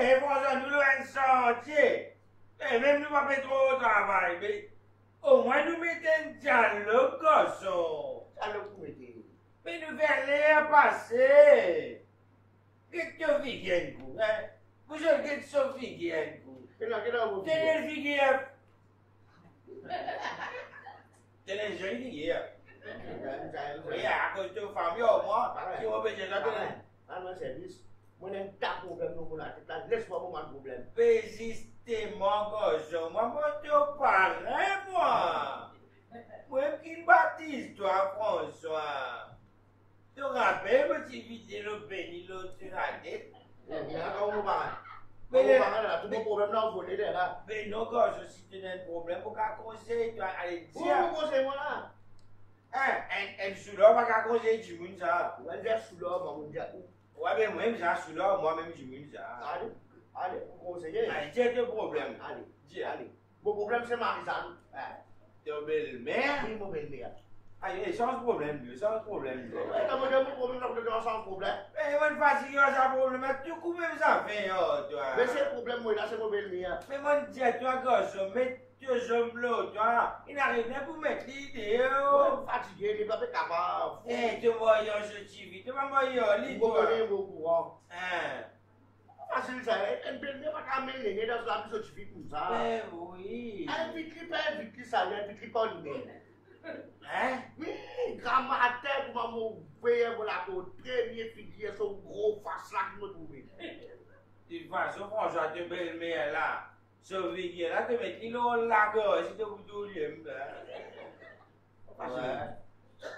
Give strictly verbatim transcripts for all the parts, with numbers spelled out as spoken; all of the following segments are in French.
Et voilà, nous l'avons sorti. Et même nous n'avons pas trop de travail, mais au moins nous mettons dialogue comme ça. Dialogue pour aider. Mais nous verrons l'air passer. Qu'est-ce que tu viens pour, hein? Vous savez qu'est-ce que tu viens pour? Tenez le figuier. Tenez le figuier. Oui, à cause de famille au moins, qui ont besoin d'attendre. À mon service. Moi, j'ai un problème, nous, là. Laisse-moi mon problème. Persistement, gosse. Moi, je te parle, moi. Moi, qui baptise, toi, François. Tu te rappelles, moi, tu vis le béni, l'autre, tu l'as dit. Mais là, tout mon problème, là, on volait, là. Mais non, gosse, si tu as un problème, pour qu'un conseil, tu vas aller dire. Pour mon conseil, moi, là. Un souleur, pas qu'un conseil, tu m'as dit ça. On va dire souleur, on va dire ça. Ouais, mais moi-même, j'ai celui-là, moi-même, j'ai mis ça. Allez, allez, vous conseillez. Allez, j'ai deux problèmes. Allez, j'ai, allez. Mon problème, c'est Marie-San. T'es une belle-mère? Oui, mon belle-mère. Allez, sans problème, Dieu, sans problème. Ouais, t'as demandé mon problème, donc t'es sans problème. Mais moi, je suis fatigué, j'ai un problème. Tu coupes même ça, fait, toi. Mais c'est le problème, moi, là, c'est mon belle-mère. Mais moi, je dis à toi, gosse, mais tu es jambelot, toi. Il n'arrive rien pour mettre l'idée. Fatigué, il n'est pas capable. Eh, tu vois, je t'y vis, tu vas voir, l'idée. Vous connaissez vos courants. Hein? Facile, ça est. Un belle-mère va quand même l'aider dans la vie, je t'y vis comme ça. Eh oui. Un vite-clip, un vite-clip, ça vient, un vite-clip en lui-même. Hein? Oui, grand-mère, tu vas m'ouvrir, voilà, ton premier figure, son gros face-là qui me trouve. Tu vois, ce frangeur de belle-mère là, ce figure là, tu mets l'îlot là, si tu vous doulez, hein? Ouais.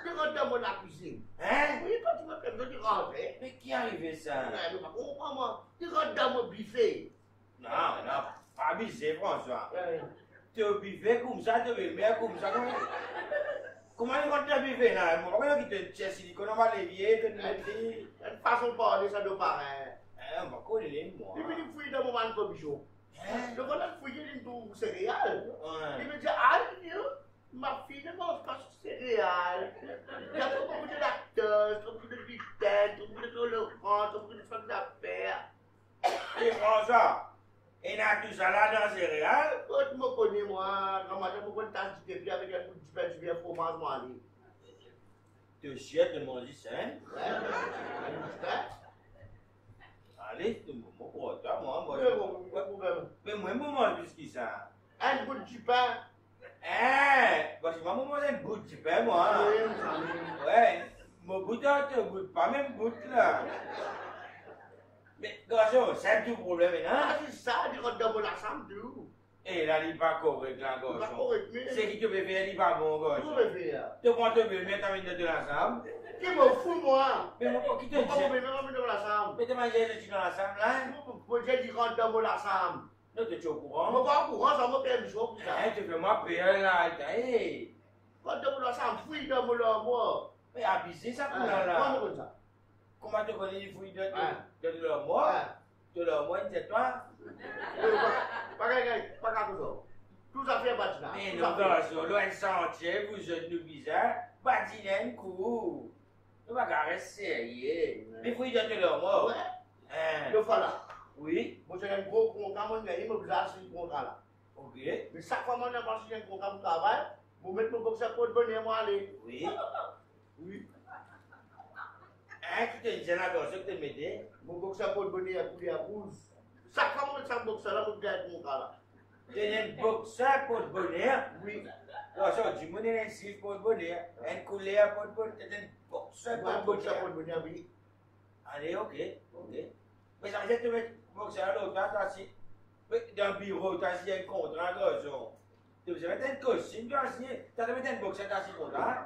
Tu rentres dans mon cuisine. Hein? Oui, quand tu me permets, tu rentres. Mais qui est arrivé ça? Je ne comprends pas, tu rentres dans mon buffet. Non, non, pas abusé, François. Tu buvais comme ça, tu buvais comme ça. Comment ils vont te buvais là? Moi, je vais te chercher, je vais l'évier, je vais te dire. Elle passe au bord de ça, de pareil. On va coller, moi. Je vais te fouiller dans mon man comme je. Je vais te fouiller dans mon céréales. Je vais te dire, allez, ma fille ne mange pas sur céréales. Il y a trop beaucoup de lactose, trop beaucoup de gluten, trop beaucoup de colorants, trop beaucoup de choses d'affaires. Et François? Et n'a tout ça là dans les céréales. Quand tu me connais, moi, quand je me connais, tu te fais avec un coup de pain, tu viens pour manger. Tu chiettes, tu manges ça, hein? Allez, tu me prends toi, moi, moi. Mais moi, je mange jusqu'à ça. Un bout de pain. Hein? Parce que moi, je mange un bout de pain, moi. Ouais, mon bout de pain, tu ne goûtes pas même bout là. Mais, garçon, c'est tout problème, hein? Ah, c'est ça, tu rentres dans mon assemblée. Eh, là, il n'est pas correct, là, garçon. Il n'est pas correct, mais... C'est qui te fait faire, il n'est pas bon, garçon. Tout le fait, là. Tu prends ton bébé, t'as mis de l'ensemble. Tu me fous, moi. Mais, moi, qui te dit? Pourquoi mon bébé m'a mis dans l'ensemble? Mais, t'as mis de l'ensemble, là? Pourquoi j'ai dit rentre dans mon assemblée? Non, t'es au courant? Moi, pas au courant, ça m'a fait une chose, ça. Eh, tu fais moi peur, là, eh. Rentre dans mon assemblée, fouille dans mon moi. Mais, abusé, ça, pour là, là. Comment tu connais les fruits de l'homme mort? De l'homme mort, c'est toi? Pas comme ça. Tout ça fait bâtiment. Mais non, garçon, loin de sentier, vous êtes nous bizarres, bâtiment une cour. Nous ne pouvons pas rester sérieux. Les fruits de l'homme mort? Ouais. Le voilà. Oui. Moi, j'ai un gros contrat, moi, je me faisais sur le contrat là. Ok. Mais chaque fois que je pense que j'ai un contrat pour travail, vous mettez mon boxeur pour donner moi aller. Oui. Oui. Hein, qui te disait là, ce que tu m'aides? Mon boxeur pour donner à couler à rouge. Chaque fois que je suis boxeur, là, je vais être mon gars là. Tu es un boxeur pour bonheur? Oui. Aujourd'hui, je suis un six pour bonheur. Un couleur pour bonheur. Tu es un boxeur pour bonheur, oui. Allez, ok, ok. Mais ça veut dire que tu es un boxeur à l'autre. Dans le bureau, tu as signé un contrat, garçon. Tu veux mettre un costume, tu as signé. Tu as mis un boxeur, tu as signé un contrat.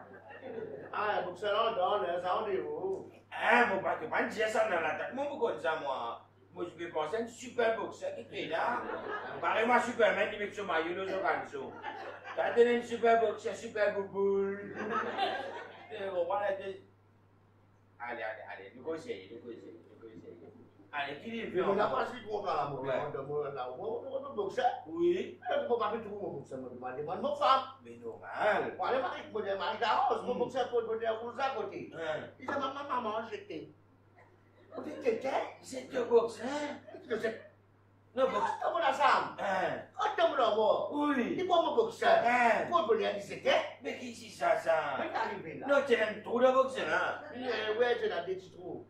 Ah, un boxeur là, là, ça on est où? Hein, mon patron, pas dire ça dans la tête. Moi, je connais ça, moi. Moi, je vais penser à un super boxeur qui est là. Pareil-moi, Superman, il met son maillot, le Joranzo. T'as donné une super boxeur, super bouboule. Allez, allez, allez, nous conseillons, nous conseillons, nous conseillons. Allez, qui les veut? On n'a pas su trop là, mon père. On a un boxeur? Oui. Je ne peux pas faire tout mon boxeur, mon père. Je demande mon femme. Mais normal. Moi, je marie, je me marie d'avance. Mon boxeur peut donner à vous à côté. Il dit à ma maman, j'étais. Vous dites, t'étais? C'est un boxeur. No, but come on, Sam. Eh, what do you know? Uli, the bomb box, eh, what will you say? Make it see, Sasa. No, Jen, through the box, eh? Where did I get it through?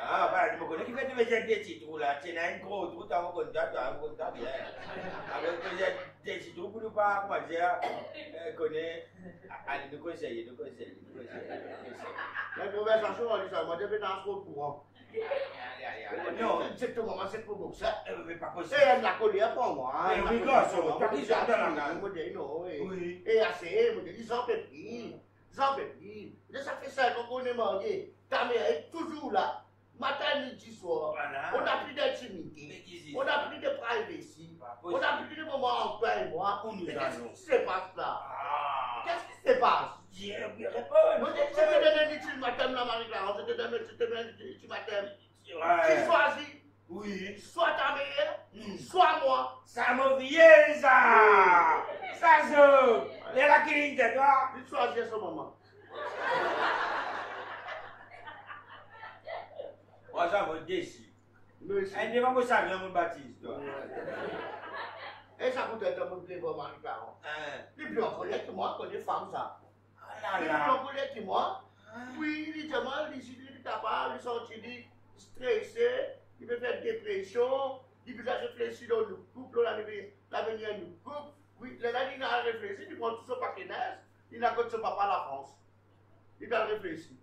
Ah, bah, je me connais qui fait des petits trous là. Tu n'as un gros trou, tu as un contact, tu as un contact. Alors, tu as des petits trous pour ne pas, comment dire, connaître. Allez, nous conseillons, nous conseillons, nous conseillons. La première chanson, on dit ça, moi, je vais dans ce courant. Non, c'est tout moment, c'est pour ça. Mais pas possible. Et elle l'a collé pour moi. Mais oui, gars, ça va. Tu as dit, je me dis, non, oui. Et assez, je me dis, ils en peuvent plus. Ils en peuvent plus. Ça fait ça qu'on est mariés. Ta mère est toujours là. Matin, midi, soir, voilà. On n'a plus d'intimité, on n'a plus de privacy, on n'a plus de moment en toi et moi. Qu'est-ce qui se passe là? Ah. Qu'est-ce qui se passe? Je vais répondre. Je te donne une petite matin, la Marie-Claire, je te donne une petite matin. Tu choisis. Oui. Soit ta mère, mm. soit moi. Ça me vient, ça. Ça, c'est. Et la clinique de toi. Tu choisis ce moment. Moi, ça me déçu. Elle ne va pas savoir mon baptiste. Et ça coûte un peu plus pour Marie-Claire. Les plus en colère que moi, quand les femmes, ça. Les plus en colère que moi, oui, les gens, les idées, les tabacs, les sorties, stressés, ils peuvent faire dépression, ils peuvent réfléchir dans le couple, l'avenir du couple. Oui, les gens, ils n'ont réfléchi, ils prennent tout ce paquet d'âge, ils n'accordent ce papa à la France. Ils n'ont réfléchi.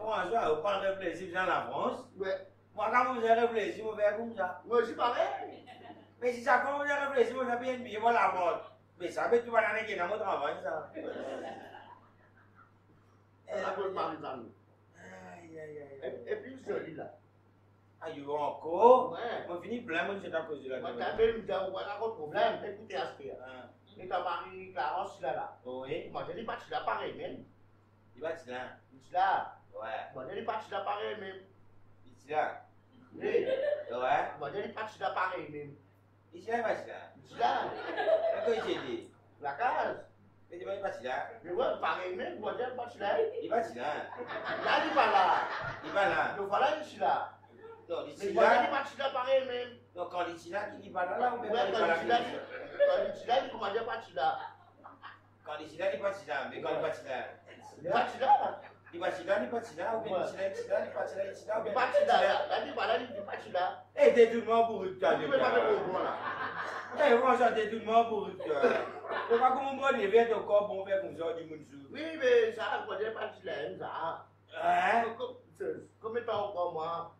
Bonjour, vous parlez de plaisir dans la France. Moi, quand vous avez réfléchi, vous faites comme ça. Moi aussi, pareil. Mais si ça, quand vous avez réfléchi, vous avez une billet, vous la vente. Mais ça fait tout le monde qui est dans votre travail, ça. La bonne marie dans nous. Aïe, aïe, aïe. Et puis, celui-là. Aïe, encore? Ouais. On finit plein, moi, c'est à cause de la gueule. Moi, t'as fait une vidéo, on a un problème, écoutez, aspire. Et ta mari, Clarence, là. Oui. Moi, je dis pas, tu l'as pareil, même. Il va, tu l'as. Tu l'as. Bon, il est parti d'appareil même. Ici là. Oui. Ouais. Bon, il est parti d'appareil même. Ici là, ici là. Ici là. Qu'est-ce que j'ai dit? La case. Mais tu vas y passer là. Mais ouais, pareil même. Bon, il est parti là. Il va ici là. Là, il va là. Il va là. Donc voilà, ici là. Donc ici là. Mais il est parti d'appareil même. Donc quand ici là, il va là là ou bien quand ici là, quand ici là, il commence à partir là. Quand ici là, il partit là. Mais quand il partit là, il partit là. Di Patila, di Patila, di Patila, di Patila, di Patila, di Patila, di Patila, di Patila. Eh, détournement pour rupture. Tu peux pas faire pour moi là. Eh, franchement, détournement pour rupture. C'est pas comme moi, les verres de corps, bon verre comme ça, du monde sous. Oui, mais ça, on connaît Patila, ça. Hein? Comme étant encore moi,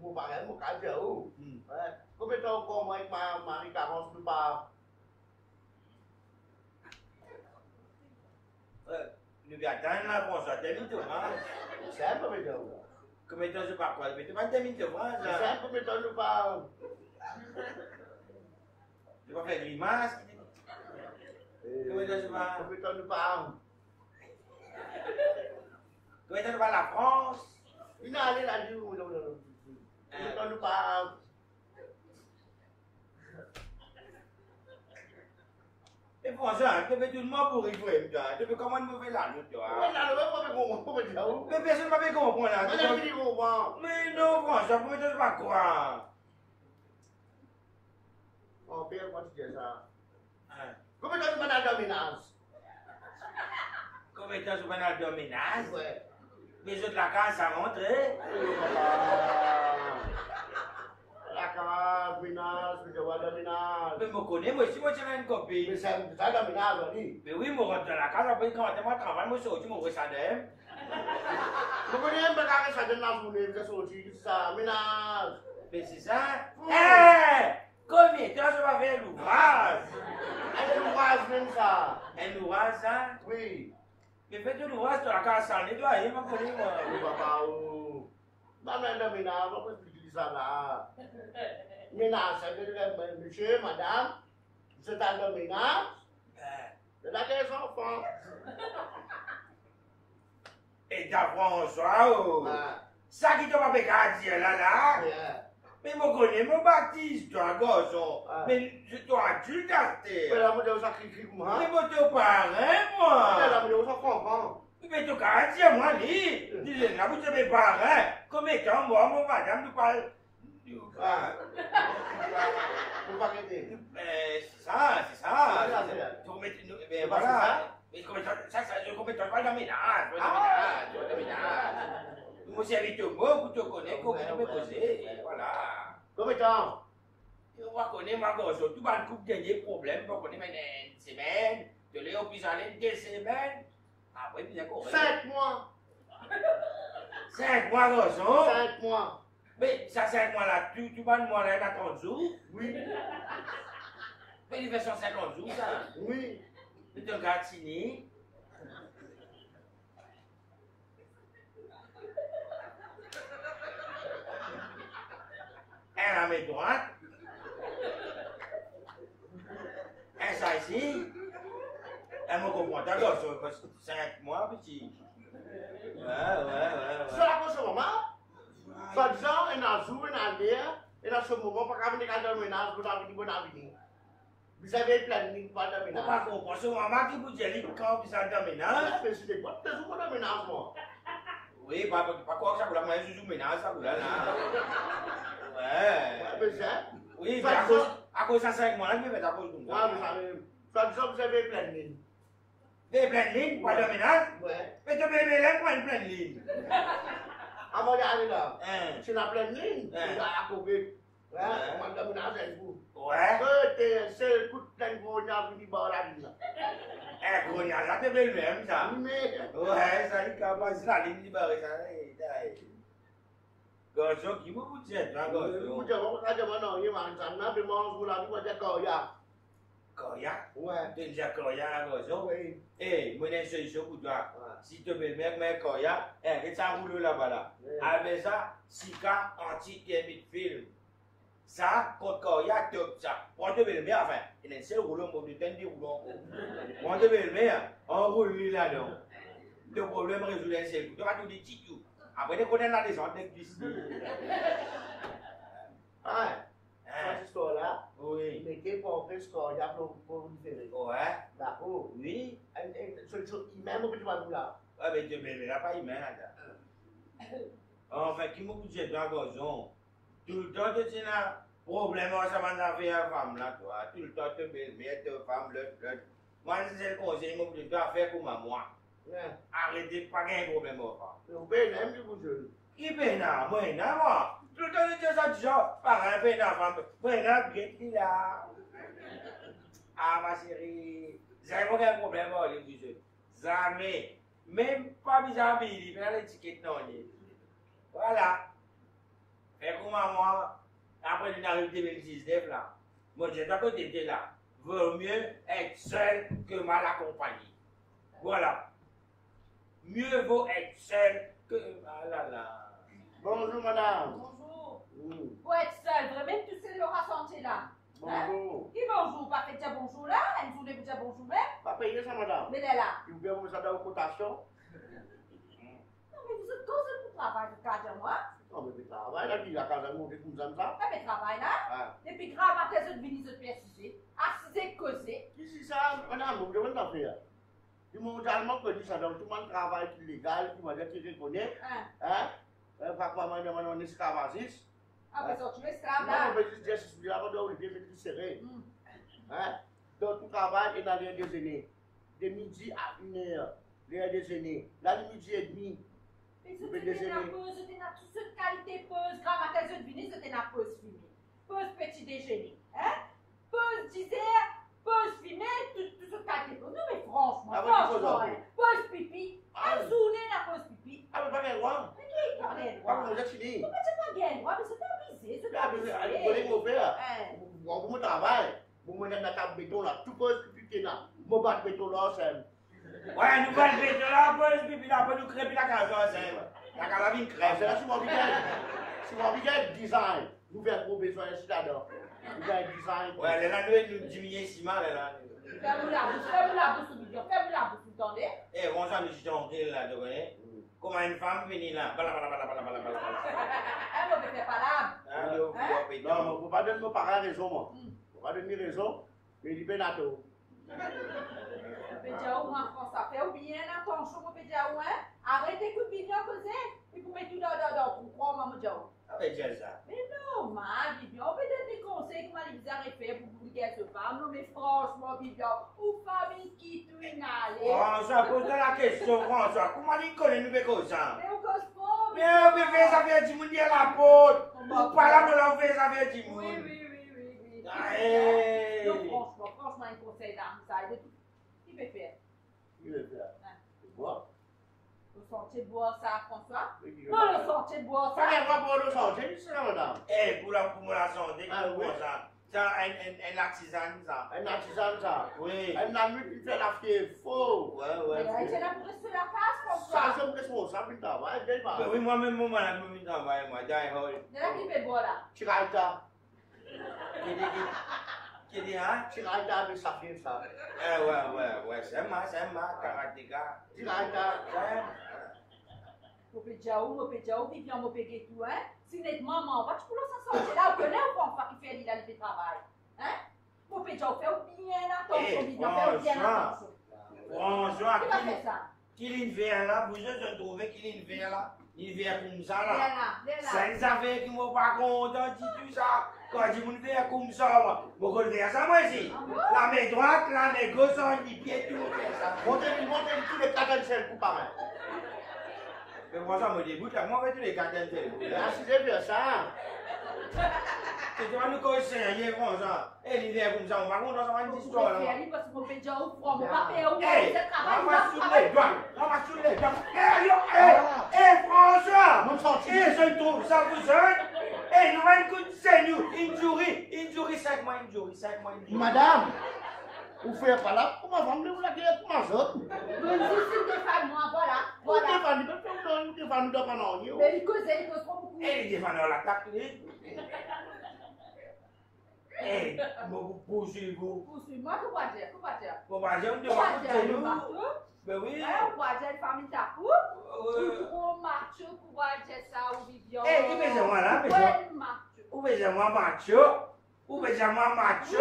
mon parrain, mon cadre, oh. Comme étant encore moi, ma Marie Carence, nous pas. Nous viens attendre la France, à terminer de France. C'est un peu de temps. Combien de temps je pars quoi? Mais tu vas terminer de France. C'est un peu de temps je pars. Je vais faire des masques. Combien de temps je pars? Combien de temps je pars? Combien de temps je pars la France? Il n'a allé là-dessus. Combien de temps je pars? Et franchement, tu fais tout le monde pour rigoler, tu fais comment nous faire là, tu vois. Mais là, mais personne ne va pas comprendre là. Mais non, franchement, je ne peux pas croire. Oh, père, moi, tu dis ça. Comment tu vas dans la dominance? Comment tu vas dans la dominance? Ouais. Les autres, la case, ça rentre. La case, menace, je vois la menace. Mais je connais, moi aussi, moi j'ai une copine. Mais ça, ça la menace, oui. Mais oui, je rentre dans la case, après quand je travaille, moi je suis je me ressens. Je connais un peu la case, dans la journée, je suis ça, menace. Mais c'est ça. Hé! Combien de temps je vais faire l'ouvrage? Un ouvrage même ça. Un ouvrage ça? Oui. Mais faites l'ouvrage dans la case sans nettoyer, ma copine. Oui, papa, oh. Maman, la menace, on peut plus. Là. Ménage, ça veut dire monsieur, madame, c'est un ménage, c'est la des enfants. Et d'avant, ça, ça qui te va dire là, là. Mais moi, je connais mon baptiste, toi, garçon. Mais je dois adulte à terre. Mais là, je dois sacrifier moi. Mais moi, je dois parrain, moi. Mais là, je dois sacrifier. Mais tu as dit à moi, lui, disais, là, vous savez pas, hein, comme étant moi, mon madame, nous parle. Pour pas arrêter. C'est ça, c'est ça. Tu remets une. Mais voilà. Mais ça, je comprends pas la ménage. La ménage. Moi, j'ai invité au mot, tu te connais, comment tu peux poser. Voilà. Comment tu as ? Tu reconnais ma gosse. Tu vas te couper des problèmes. Tu reconnais maintenant une semaine. Tu l'es au plus aller deux semaines. Après, tu es correct. Cinq mois. Cinq mois, gosse. Cinq mois. Mais ça, cinq mois là, tu, tu vas demander à trente jours. Oui. Mais il fait cent cinquante jours, ça. Oui. Tu te gardes fini. Un à mes droites. Un ça ici. Un mot comprend. D'accord, c'est cinq mois, petit. Ouais, ouais, ouais. C'est là qu'on se moment. Soit disant, un à jour, un à l'air, et dans ce moment, pas qu'à venir à la ménage, vous avez dit bon avenir. Vous avez planning pas de ménage. Pas comprendre. Ce moment qui vous dit quand vous avez de ménage, mais c'est quoi? C'est quoi de ménage, moi? Oui, pas quoi que ça vous la manger, je vous ménage, ça vous la là. Ouais. Oui, mais à cause de cinq mois, je vais à cause de moi. Soit disant, vous avez planning. Des planning, pas de ménage? Ouais. Mais tu bébé là, quoi, une planning? Avant d'aller là, c'est la pleine ligne, c'est à Covid. Ouais, on va demander à vous. Ouais. C'est le coup de plein de grognards qui bat la ligne. Eh, grognard, ça te fait le même, ça. Ouais, ça dit qu'avant, c'est la ligne qui bat la ligne. Gorgeon, qui vous vous tient, hein, Gorgeon? Vous dites, on va demander à vous, man, ça n'a pas de manche, vous l'avez, vous êtes Koya. Koya? Ouais. Tu es déjà Koya, Gorgeon? Oui. Eh, mon instruction pour toi. Si tu veux mettre mes coya, eh, ça roule là-bas là. Avec ça, Sika anti-thermite film. Ça, contre coya, top ça. On te veut le mettre, enfin, il est seul roulant, on te tente du roulant. On te veut le mettre, on roule là-dedans. Le problème résout un seul coup. Tu vas tout dire, tu tout. Après, tu connais la descente, tu dis. Ah, cette histoire-là, oui. Mais qui comprend ce coya pour libérer. Ouais. D'accord. Oui. Même au petit bateau là. Ah mais Dieu me l'a pas humain là. Enfin qui me bougeait dans Gorgeon. Tout le temps tu as problème ça va avec la femme là toi. Tout le temps tu belle mère de femme le le. Moi c'est le conseil me bougeait à faire comme moi. Arrêtez pas un problème enfant. Vous ben même du bougeon. Qui ben là moi là moi. Tout le temps tu as déjà par un peu d'avant. Moi là bien là. Ah ma chérie. J'ai aucun problème avec les bougeons. Jamais. Même pas bizarre, il fait l'étiquette non. Voilà. Fait comme moi, après l'arrivée de deux mille dix-neuf, là, moi j'étais à côté de là. Vaut mieux être seul que mal accompagné. Voilà. Mieux vaut être seul que mal ah là. Bonjour madame. Bonjour. Mmh. Faut être seul, vraiment tu sais le ressenti là. Bonjour. Qui bonjour? Pas que tu as bonjour là, elle vous dit que tu as bonjour même. Pas payé ça, madame. Mais elle est là. Tu veux vous aider aux cotations? Non, mais vous êtes tous pour travailler de quatre mois. Non, mais vous travaillez là, puis la case à monter comme ça. Ah, mais travaille là. Et puis, grave, à tes autres venus, autres persiser. Assiser, causer. Qui c'est ça, madame? Vous devez t'en faire. Du moment où que dit ça, donc tout le monde travaille légal, tout le monde qui reconnaît. Hein? Parfois, moi, je demande un esclavagiste. Ah, mais ça, tu es esclave là. Non, mais je dis, c'est là, on doit oublier, mais tu serais. Donc, tout travail est dans l'heure déjeuner. De midi à une heure, l'heure déjeuner. Là, le midi et demi. Mais si tu es dans la pause, tu es dans toute qualité pause. Grave à tes yeux de venir, tu es dans la pause fumée. Pause petit déjeuner. Pause dessert, pause fumée, toute qualité pause. Non, mais franchement, franchement, pause pipi. Une journée, la pause pipi. Ah, mais pas bien, droit. Mais qui est pas bien, droit? Pourquoi tu n'es pas bien, droit? C'est pas abusé, allez, collègue mon père, on me travaille, vous me mettez la table béton là, tout pose pipi là, mon bat béton là, c'est... Ouais, nous bat béton là, pose pipi là, nous crêpons la case, c'est... La calavine crêpe, c'est là, si mon bigel, si mon bigel design, nous verrons gros besoin de citadins, nous verrons design... Ouais, les là, nous diminuons si mal, les là. Fais-vous la bouche, fais-vous la bouche, vous dire, fais-vous la bouche, vous entendez? Eh, bon sang, nous suis en train là, vous connaissez? Comment une femme venir là, balabalabalabalabala. Elle ne me fait pas l'âme. Non, je ne peux pas donner mes parents raison, moi. Je ne peux pas donner raison, mais je dis bien à toi. Je dis à vous, en France, ça fait ou bien attention, je dis à vous, hein. Arrêtez que vous venez à cause et vous mettez tout dans le trou, crois-moi, je dis à vous. Ah, mais je dis ça. Mais non, ma, je dis, on peut donner des conseils. fanno le frosmobi bio, un famichitrinale. François, pose la question, François, comment li connais nous cose? Mais on cause pas. Mais on peut faire ça avec du monde à la porte. Ou pas là, mais on fait ça avec du monde. Oui, oui, oui, oui, oui. Aïe. Non, François, François, il conseille d'armes, ça aide tout. Qui peut faire? Qui peut faire? C'est moi. Le sentier de bois, ça, François? Oui, non, le sentier de bois, ça. Mais moi, pour le sentier, c'est la madame. Eh, pour la santé, ah oui, ça. C'est un artisan, ça. Un artisan, ça. Oui. Un ami qui fait la fièvre, faux. Ouais, ouais. Mais c'est la presse de la casse, François. Ça, c'est responsable du travail, je pas. Oui, moi-même, mon malade, je me travaille, moi, j'ai un rôle. C'est là qui fait bois, là. Tu railles ça. Qui dit, hein? Tu railles ça avec sa fièvre, ça. Eh, ouais, ouais, ouais. C'est ma, c'est ma, karatéka. Tu railles ça. Mon pédiaou, mon pédiaou, qui vient mon péguetou, hein? Si net maman, va tu peux s'en sortir là, on connaît ou pas, pas qui fait l'île de travail, hein? Mon pédiaou, fais bien attention, fais bien attention. Bonjour, qui va faire ça? Qu'il vient là, vous êtes trouvé qu'il vient là, il vient comme ça là. Ça nous avait qui m'ont pas content, dit tout ça. Quand je me fais comme ça, je me fais ça moi ici. La main droite, la main gauche, les pieds, tout le monde fait ça. Montez-lui, montez-lui tous les quatre de pour pareil. Mais moi, ça me dégoûte, moi, je vais tous les quatre d'elle. Ah, si c'est bien ça. C'est toi, nous, quand c'est un comme ça. Et l'hiver, comme ça, on va rendre dans une histoire. Là. Parce qu'on fait déjà au froid, on va faire au froid. On va soulever les doigts. On va soulever les doigts. Eh, François, eh, je trouve ça vous seul. Eh, nous, on écoute, c'est nous. Injury, injury, cinq mois, injury, cinq mois. Madame. Vous faites pas là, comment vendez-vous la guerre pour les autres? Bonjour, c'est des femmes, moi, voilà. Voilà. Des femmes, des femmes, des femmes, des femmes, des femmes. Mais ils causent, ils causent trop beaucoup. Eh, des femmes, on l'a capté. Eh, vous poussez-vous. Poussez-moi, vous pouvez dire, vous pouvez dire. Vous pouvez dire, vous pouvez dire, vous pouvez dire. Ben oui. Vous pouvez dire, les femmes, ils tapent. Vous pouvez marcher, vous pouvez dire ça, vous vivez. Eh, vous pouvez dire, moi, là, mais je. Vous pouvez dire, moi, marcher. Ou Benjamin Macho,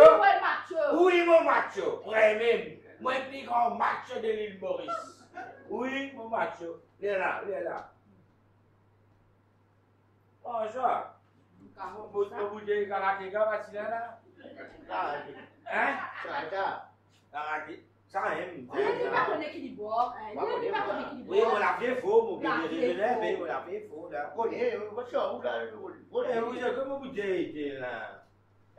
oui mon Macho, moi-même, moi plus grand Macho de l'île Maurice, oui mon Macho, il est là, il est là. Bonjour, vous vous dites karatéka, vas-y là là, hein? Karatéka, karaté, ça aime. Il n'est pas connu qui dit boire, il n'est pas connu qui dit boire. Oui, on l'a fait faux, mon petit René, mais on l'a fait faux là. Connais, Macho, vous l'avez, vous l'avez. Vous savez comment vous dites là?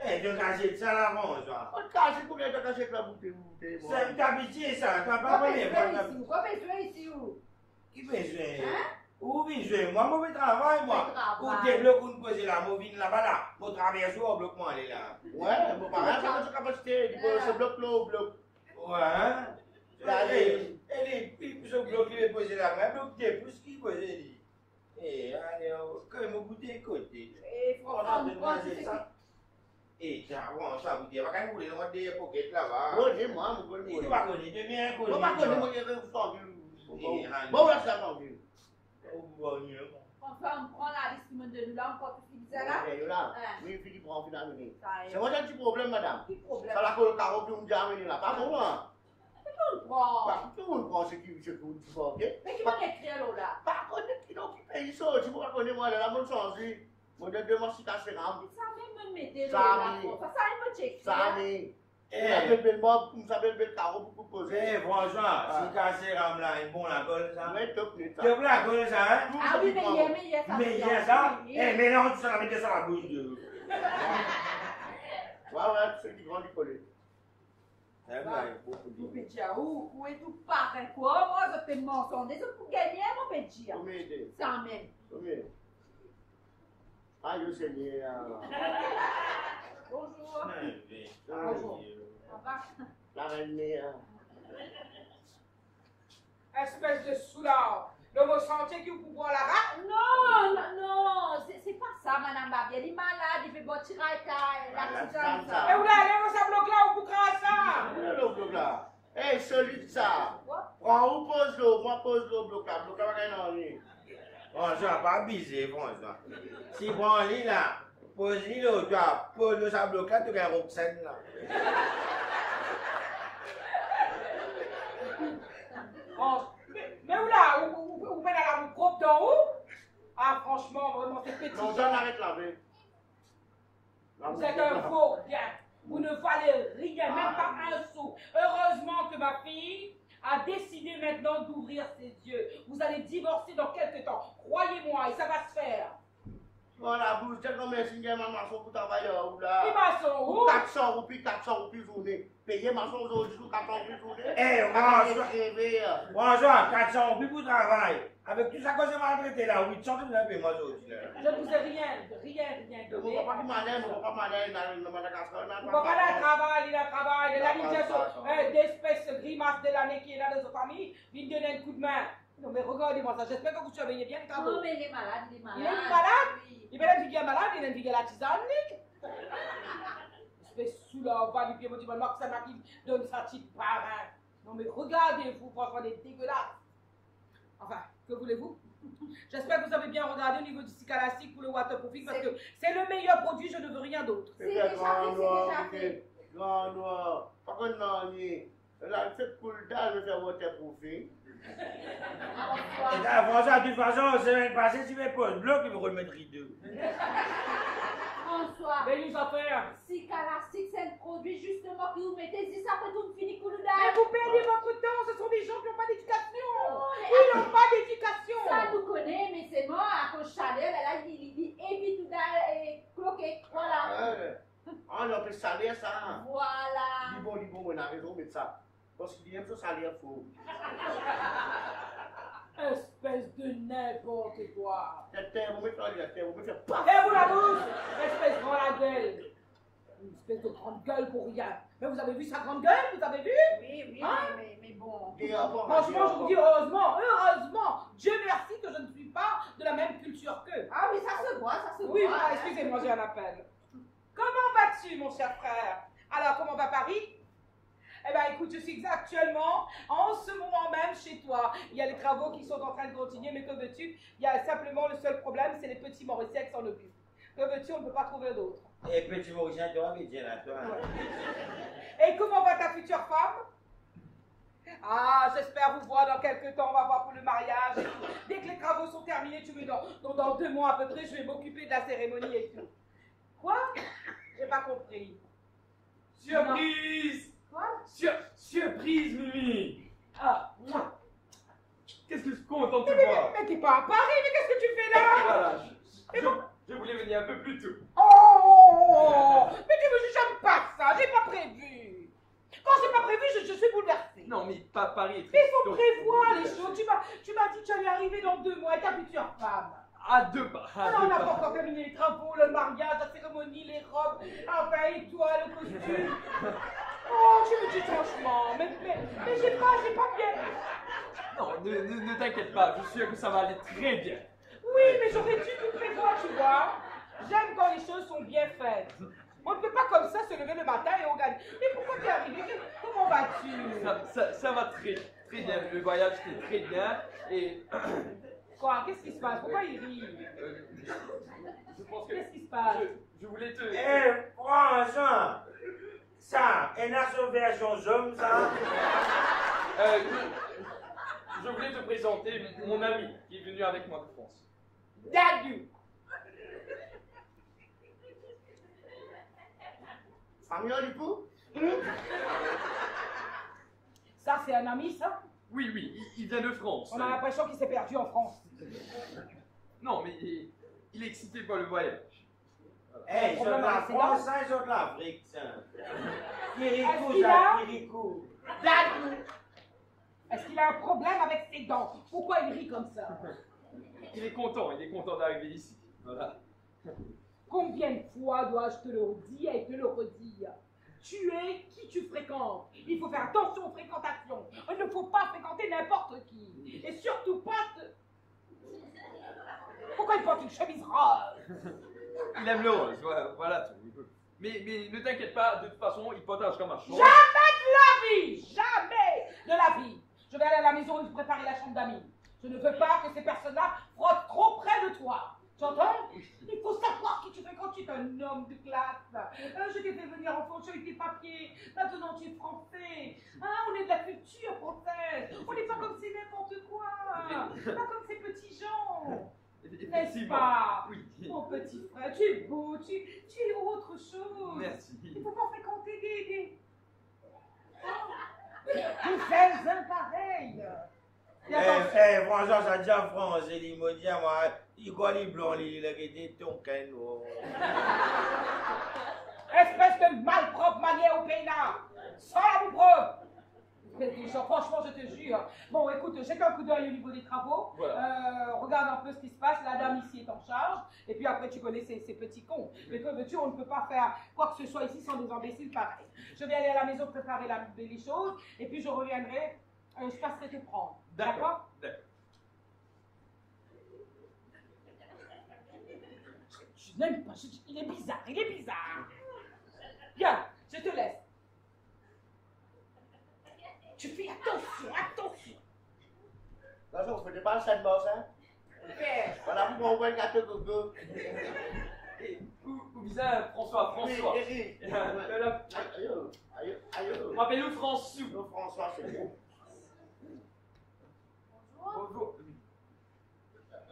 Eh, de cacher ça là, François. On cache pour les cacher la bouteille. C'est une habitude, ça. T'as pas besoin ici. Quoi besoin ici où? Qui besoin? Où besoin? Moi, mauvais travail, moi. Pour débloquer une cause là, mon vin là-bas là. Mon travail sur le bloquement, elle est là. Ouais, mon parent, ça a sa capacité. Il peut se bloquer là au bloc. Ouais, hein? Elle est, elle est, puis se bloquer, il est posé là. Mais bloque des pouces qui posent là. Eh, allez, quand mon bouteille côté. Eh, François, on va demander ça. Eh, tiens, bon, ça vous dit, va quand vous voulez, on va dire, pour qu'être là-bas. Bon, j'ai moi, vous connaissez. Vous pas connaissez, demain, vous connaissez. Vous pas connaissez, moi, j'ai vu. Bon, là, ça va, vu. Enfin, on prend la liste qui me donne là, on prend tout ce qu'il disait là. Oui, puis il prend, puis d'amener. C'est moi, j'ai un petit problème, madame. Quel problème? Ça, la colle, carotte, puis on dit, amener là, pas pour moi. Tout le monde. Tout le monde prend ce qui vous faut, ok? Mais qui va l'écrire, là? Par contre, qui paye ça? Tu ne connais pas, là, la bonne chance, oui. Moi, je demande si t'as fait grave. Ça même me mettait dans la porte. Ça me check. Ça me. Eh, ça fait belle mob, ça fait belle carreau pour vous poser. Eh, François, si t'as fait grave là, une bonne la gueule ça. Ouais, top net. Top la gueule ça, hein. Ah oui, mais il y a, mais il y a ça. Mais il y a ça. Eh, mais non, tu s'en mettais ça à la bouche de. Voilà, ouais, c'est du grand du collet. Eh ben, beaucoup de. Mon petit aou, où est tout pareil quoi? Moi, je fais menton. Des autres pour gagner, mon petit. Vous m'aidez. Ça m'aide. Vous m'aidez. Ah, je sais bien. Bonjour. Bonjour. La reine mère. Espèce de soulard. Le mot sentier qui vous pouvez la rate? Non, non, non. C'est pas ça, madame Babiel. Il est malade, il fait bon tirer la tisane. Et vous allez, vous savez bloc là, vous crassez ça. Le bloc là. Eh, celui de ça. Prends ou pose l'eau. Moi, pose l'eau, bloc là. Bloc là, va gagner. Bonjour, pas abusé, bonjour. Si tu prends l'île là, pose-lui là, tu as posé le sable là, tu as un roxène là. Mais où là, où venez à la roue propre d'en haut? Ah, franchement, vraiment, c'est petit. Non, j'en arrête là, mais. Vous êtes un faux, bien. Vous ne valez rien, même pas un sou. Heureusement que ma fille a décidé maintenant d'ouvrir ses yeux. Vous allez divorcer dans quelques temps. Croyez-moi, et ça va se faire. Voilà, vous êtes comme un signe, maman, pour travailler ou là. Qui va son ou quatre cents ou quatre cents ou plus journée. Payez ma chose aujourd'hui, quatre cents ou plus journée. Eh, bonjour. Bonjour, quatre cents ou plus pour travail. Avec tout ça que j'ai maltraité là, huit cents ou plus de paix, moi aujourd'hui. Je ne vous ai rien, rien, rien donné. Mon papa qui m'a l'air, mon papa m'a l'air, mon papa la travaille, il a travaillé, il a mis des espèces grimaces de l'année qui est là dans sa famille, il donne un coup de main. Non mais regardez-moi ça, j'espère que vous surveillez bien le tableau. Non mais il est malade, il est malade. Il est malade? Oui. Il est bien malade, il est bien la tisane. Je vais sous la vanne, il me dit, mon ça m'a donne sa petite parrain. Non mais regardez-vous, franchement, il est dégueulasse. Enfin, que voulez-vous? J'espère que vous avez bien regardé au niveau du cycalassique pour le waterproofing parce que c'est le meilleur produit, je ne veux rien d'autre. C'est déjà fait, c'est déjà fait. Non, non, pas que non, là, c'est cool d'âge, c'est waterproofing. Et avant ça, de toute façon, semaine passée, si mes poses blocs, ils me remettraient deux. Bonsoir. Belle affaire. Si Calassic, c'est le produit justement que vous mettez, si ça peut tout finir, coulou là. Mais vous perdez votre temps, ce sont des gens qui n'ont pas d'éducation. Ils n'ont pas d'éducation. Ça nous connaît, mais c'est moi, à cause Chanel, elle a dit évite tout là et cloquer. Voilà. On appelle salaire, ça. Voilà. Dis bon, dis bon, on a raison, mais ça. Parce qu'il aime ce salaire faux. Espèce de n'importe quoi. La terre, vous mettez la terre, vous mettez pas. Fermez-vous la bouche. Espèce grand la gueule. Une espèce de grande gueule pour rien. Mais vous avez vu sa grande gueule, vous avez vu? Oui, oui, hein? mais, mais bon. Et franchement, je vous dis heureusement, heureusement, Dieu merci que je ne suis pas de la même culture qu'eux. Ah oui, ça se voit, ça se voit. Oui, ah, excusez-moi, j'ai un appel. Comment vas-tu, mon cher frère? Alors, comment va Paris? Eh bien, écoute, je suis actuellement, en ce moment même, chez toi. Il y a les travaux qui sont en train de continuer, mais que veux-tu? Il y a simplement le seul problème, c'est les petits Mauriciens qui s'en occupent. Que veux-tu? On ne peut pas trouver d'autres. Et petits Mauriciens, tu vas me dire là, toi. Et comment va ta future femme? Ah, j'espère vous voir dans quelques temps, on va voir pour le mariage et tout. Dès que les travaux sont terminés, tu me dans, dans, dans deux mois à peu près, je vais m'occuper de la cérémonie et tout. Quoi? J'ai pas compris. Surprise! Quoi? Sur, surprise, Mimi! Ah, moi! Qu'est-ce que je suis content de te voir! Mais, mais, mais t'es pas à Paris, mais qu'est-ce que tu fais là? Voilà, je, je, bon. je voulais venir un peu plus tôt. Oh! Mais tu me juges pas ça, j'ai pas prévu! Quand c'est pas prévu, je, je suis bouleversée. Non, mais pas Paris. Mais il faut prévoir les choses. Tu m'as dit que tu allais arriver dans deux mois et t'as plusieurs femmes. À deux pas. Alors, on a pas encore terminé les travaux, le mariage, la cérémonie, les robes, enfin, et toi, le costume. Oh, je me dis franchement, mais, mais, mais j'ai pas, j'ai pas bien. Non, ne, ne, ne t'inquiète pas, je suis sûr que ça va aller très bien. Oui, mais j'aurais dû tout prévoir, tu vois. J'aime quand les choses sont bien faites. On ne peut pas comme ça se lever le matin et on gagne. Mais pourquoi t'es arrivé? Comment vas-tu? Ça, ça, ça va très, très bien. Le voyage, c'était très bien et... Quoi? Qu'est-ce qui se passe? Pourquoi il rit? Euh, je pense que... Qu'est-ce qui se passe? Je, je voulais te... Eh, hey, prends ça! Ça, elle a sauvé à son homme, ça! euh, je, je voulais te présenter mon ami qui est venu avec moi de France. Dadu! Ça mieux du coup? Ça, c'est un ami, ça? Oui, oui, il vient de France. On a l'impression qu'il s'est perdu en France. Non, mais il, il est excité par le voyage. Eh, hey, ils sont de la France, ça, ils sont de l'Afrique, ça. Kirikou, ça, Kirikou. Dadou. Est-ce qu'il a un problème avec ses dents? Pourquoi il rit comme ça? Il est content, il est content d'arriver ici. Voilà. Combien de fois dois-je te le redire et te le redire? Tu es qui tu fréquentes. Il faut faire attention aux fréquentations. Il ne faut pas fréquenter n'importe qui. Et surtout pas te... Pourquoi il porte une chemise rose? Il aime le rose, voilà, voilà tout. Mais, mais ne t'inquiète pas, de toute façon, il potage comme un chien. Jamais de la vie! Jamais de la vie! Je vais aller à la maison et vous préparer la chambre d'amis. Je ne veux pas que ces personnes-là frottent trop près de toi. Tu entends? Il faut savoir qui tu fais quand tu es un homme de classe. Euh, je t'ai fait venir en France, j'ai eu tes papiers. Maintenant, tu es français. Hein, on est de la culture française. On n'est pas comme ces n'importe quoi. Pas comme ces petits gens. N'est-ce pas? Oui. Mon petit frère, tu es beau, tu, tu es autre chose. Merci. Il ne faut pas fréquenter Eh, François, ça dit en France, il me dit à moi, il quoi les blancs, il a été ton canot. Espèce de malpropre manière au pays là, sans la preuve. Franchement, je te jure. Bon, écoute, jette un coup d'œil au niveau des travaux. Voilà. Euh, regarde un peu ce qui se passe. La dame ici est en charge. Et puis après, tu connais ces, ces petits cons. Mais toi, veux-tu, on ne peut pas faire quoi que ce soit ici sans des imbéciles pareils. Je vais aller à la maison préparer la, les choses. Et puis, je reviendrai. Euh, je passerai te prendre. D'accord? Je n'aime pas. Je, il est bizarre. Il est bizarre. Bien, je te laisse. Tu fais attention, attention. Attention, vous ne faites pas la scène boss, hein? Voilà, vous m'envoyez le gâteau gogo. Vous disiez François, François. Oui, oui, oui. Aïe, aïe, aïe. Rappelez-le François. Le François, c'est bon. Bonjour.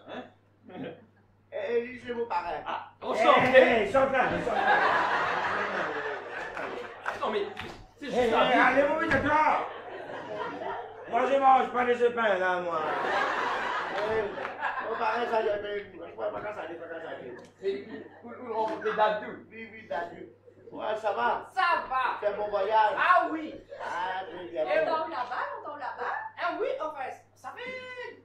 Hein? Eh, lui, c'est mon parrain. Ah, enchanté. Eh, enchanté. Attends, mais c'est juste ça. Allez-vous vite, d'accord? Moi je mange pas les épins là, moi. Mon parrain, ça y est, je ne pourrais pas casser, pas casser. Vous rencontrez Dadou? Oui, oui, Dadou. Ouais, ça va? Ça va. Fais bon voyage. Ah oui. Ah, très bien. Et on dort là-bas, on dort là-bas. Ah oui, enfin, ça fait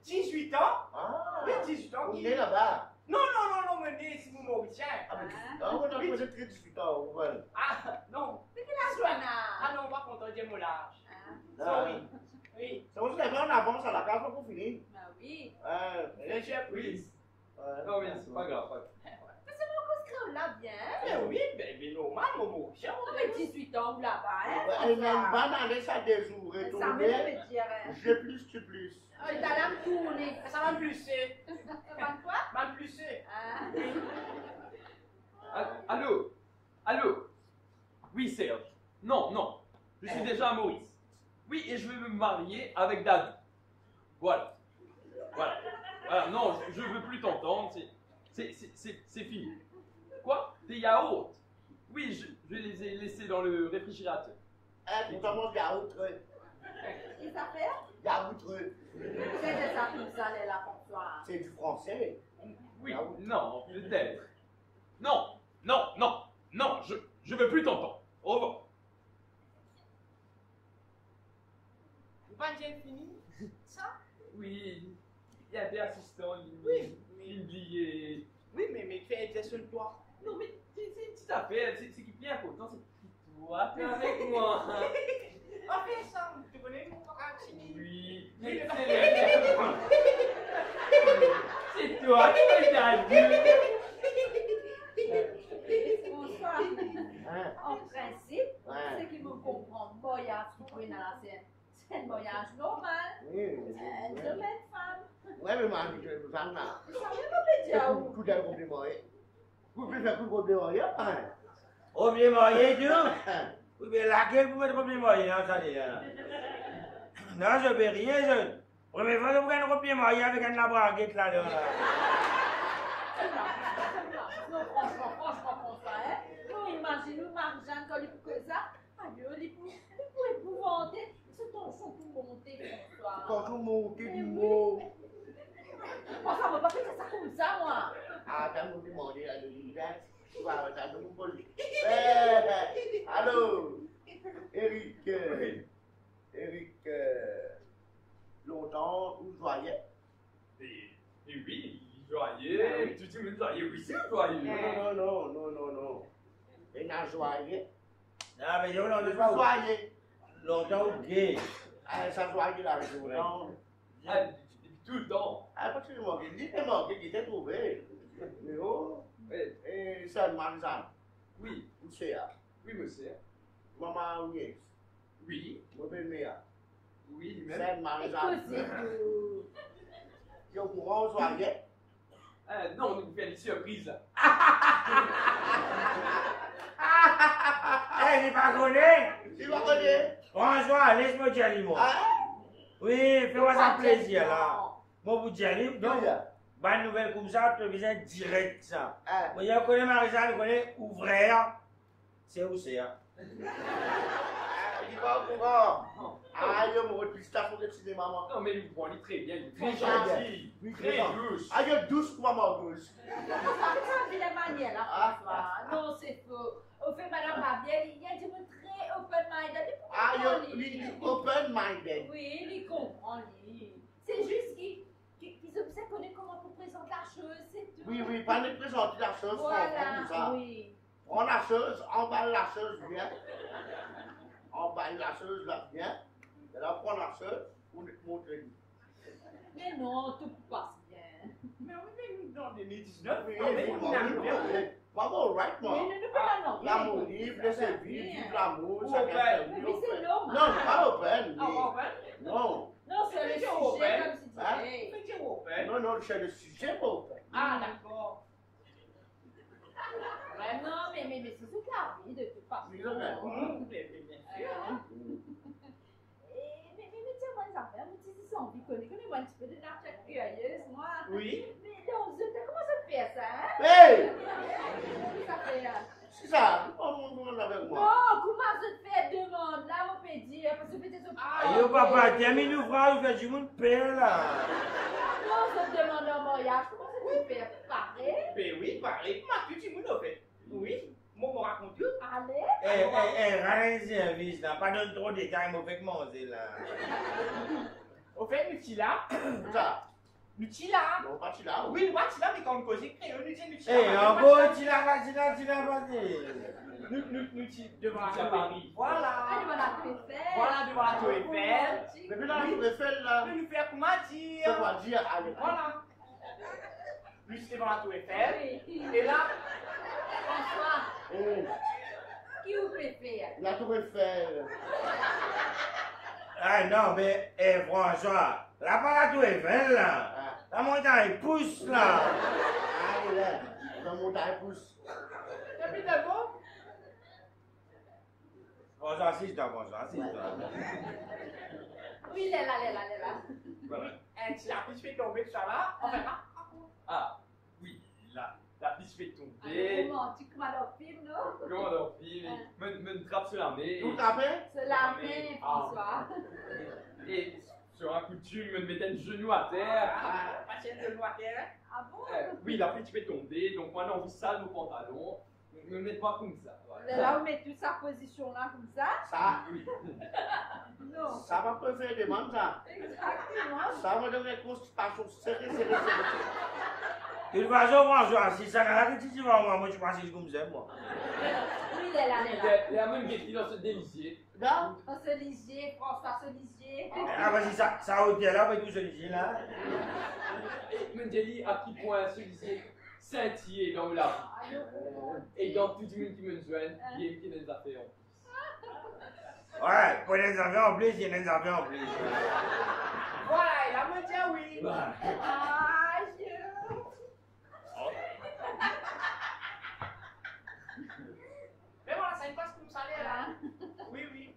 dix-huit ans. Ah. Oui, dix-huit ans. Il est là-bas. Non, non, non, non, mais c'est mon Mauricien. Ah, mais on va poser que dix-huit ans, on va. Ah, non. C'est que la joie là. Ah non, on va compter des mots larges. Ah oui. Oui. C'est aussi vrai, on avance à la case pour finir. Ah oui. Euh, les chefs, oui. Euh, non, bien, c'est pas grave. Mais c'est mon conscrit, on l'a bien. Mais oui, mais normal, mon mot. On fait dix-huit ans là-bas. On va aller ça des jours et tourner. Je plus, tu plus. Et t'as l'air tourner. Ça va me plusser. Ça va quoi? Ça va me plusser. Allô? Allô? Oui, Serge. Non, non. Je suis déjà à Maurice. Oui, et je vais me marier avec Dadou. Voilà. Voilà. Voilà. Non, je ne veux plus t'entendre. C'est fini. Quoi? Des yaourts? Oui, je, je les ai laissés dans le réfrigérateur. Eh, on mange yaourtreux. Et ça fait? Yaourtreux. C'est des artisanés, la Françoise. C'est du français. Oui, yaourt. Non, peut-être. Non, non, non, non, je ne veux plus t'entendre. Au revoir. J'ai fini ça? Oui, il y a des assistants, oui, oublié. Oui, mais mais tu es seul toi. Non, mais c'est une petite affaire, c'est qui est bien important, c'est toi, t'es avec moi. On fait ça, tu connais mon paracini? Oui, mais c'est toi, tu es la vie. Bonsoir. En principe, c'est qu'il me comprend, moi, il y a tout dans la scène. C'est un voyage normal. Une semaine, femme. Oui, mais moi, je vais vous en là. Ça veut dire où? Tout d'un coup, vous mariez. Vous pouvez faire tout pour vous marier, hein? Vous pouvez marier, tu vois? Vous pouvez laquer, vous pouvez vous marier, hein, ça dit. Non, je ne vais rien, je... Première fois, vous pouvez vous marier avec un labraguette, là, là. Non, franchement, franchement, franchement, hein? Vous imaginez, vous mariez encore les ça? Allez, les pouces, vous pouvez vous vanter. C'est ton chou pour monter, François. Ton chou monter du mot. Moi, ça ne va pas faire ça comme ça, moi. Ah, t'as monté demander à l'univers. Tu vas avoir ça de mon poli. Eh, allô, Eric. Eric, longtemps, vous joyeux? Et oui, joyeux. Tu dis, mais joyeux, oui, c'est joyeux. Non, non, non, non, non. Et non, joyeux. Non, mais non, non, non, joyeux. Longtemps gay. Ça se voit qu'il a joué. Tout le temps. Ah, parce que moi, il était manqué, il était trouvé. Mais oh, et ça le manzan. Oui, monsieur. Oui, monsieur. Maman, oui. Oui. Mon père. Oui, mais. C'est le manzan. Il y a un courant, on se voyait. Non, on nous fait une surprise. Eh, il n'est pas connu. Tu vas connaître? Bonjour, laisse-moi dire moi. Oui, fais-moi ça plaisir là. Moi, vous dire, donc, bonne nouvelle comme ça, tu besoin direct ça. Moi, je connais Marie-Jeanne, je connais ouvrir. C'est où c'est, hein? Il va au courant. Aïe, mon pistas, on est petit maman. Non, mais bon, il est très bien, il est très gentil. Très douce. Aïe, douce, maman, douce. C'est la manière, là. Non, c'est faux. Au fait, madame Babiel, il y a du très open-minded. Aïe, il est open-minded. Oui, il comprend, lui. C'est juste qu'il. Ils observent qu'on est comment on présente la chose, c'est tout. Oui, oui, pas nous présenter la chose, voilà, ça. Oui. Prends la chose, emballe la chose bien. Emballe la chose là bien. Et là, prends la chose, on est montré. Mais non, tout passe bien. Mais on est venu dans deux mille dix-neuf. Oui, oui, bravo, right, moi. Oui, ne pas la l'amour libre, laissez vivre, l'amour, ça gagne. Mais c'est l'homme. Non, pas open. Non. Non, c'est le sujet, comme si tu disais. Non, non, c'est le sujet, pas open. Ah, d'accord. Vraiment, mais, mais, mais c'est toute la vie, de toute façon. Oui, oui, bien sûr. Mais tiens-moi les affaires, mais tu sais, si on vit, connais-moi un petit peu de l'argent curieuse, moi. Oui. Mais non, t'as comment ça fait ça, hein? Hey! Ça fait là. C'est ça, on demande avec moi. Non, comment je te fais demande là, on peut dire, parce que je fais des opérations. Ah, yo papa, termine l'ouvrage, vous faites du monde père là. Non, je te demande en mariage, comment ça te fait pareil? Ben oui, pareil, ma petite monde en fait. Oui, moi, moi, raconte tout. Allez. Eh, eh, eh, rien de service là, pas donne trop de détails, mais fait que manger là. Au fait, nous t'y là, ça. Nutila! Non, pas Tila. Oui, moi, Tila, mais quand on cause créole, on dit Nutila. Eh, en beau, Tila, la Tila, Tila, vas-y. Nutila, devant la Paris. Voilà. Devant la Tour Eiffel. Voilà, devant la Tour Eiffel. Mais devant la Tour Eiffel, là. Mais nous faire comment dire? Ça va dire, allez. Voilà. Lui, c'est devant la Tour Eiffel. Et là. François. Qui vous préfère? La Tour Eiffel. Ah non, mais, eh, François. Là, pas la Tour Eiffel, là. La montagne pousse, là. Allez, là. La montagne pousse. T'as pris ta bombe? Bonjour, assise-toi, bonjour, assise-toi. Oui, là, là, là, là, là. Oui, si la piste fait tomber, ça va? On verra. Ah, oui, là. La piste fait tomber. Comment? Tu commandes en film, non? Commandes en film. Me trappe sur la main. Tout à fait? Sur la main, François. Et... sur un coup de tube, il me mettait le genou à terre. Ah, pas de genou à terre. Ah bon? Oui, la petite fait tomber, donc maintenant on sale nos pantalons. Ne me mettez pas comme ça. Là, on met toute sa position là, comme ça. Ça, oui. Non. Ça va poser des demandes, ça. Exactement. Ça va devenir constipation serrée, serrée, serrée. Il va se voir, si ça n'a rien dit, tu vas voir, moi je pense que je comme ça, moi. Oui, il est là, il est là. Il a même guéri dans ce délicier. Non, dans ce lisier, François, ce lisier. Ah, vas-y, ça a été là, mais tout ce lisier là. Et Mendeli, à qui point ce lisier scintillé dans la vie. Et dans tout le monde qui me joigne, il y a une qui nous a fait en. Ouais, pour les affaires en plus, il y a des affaires en plus. Voilà, il a me dit oui. Aïe. Mais voilà, ça ne passe comme ça, là. Oui, oui.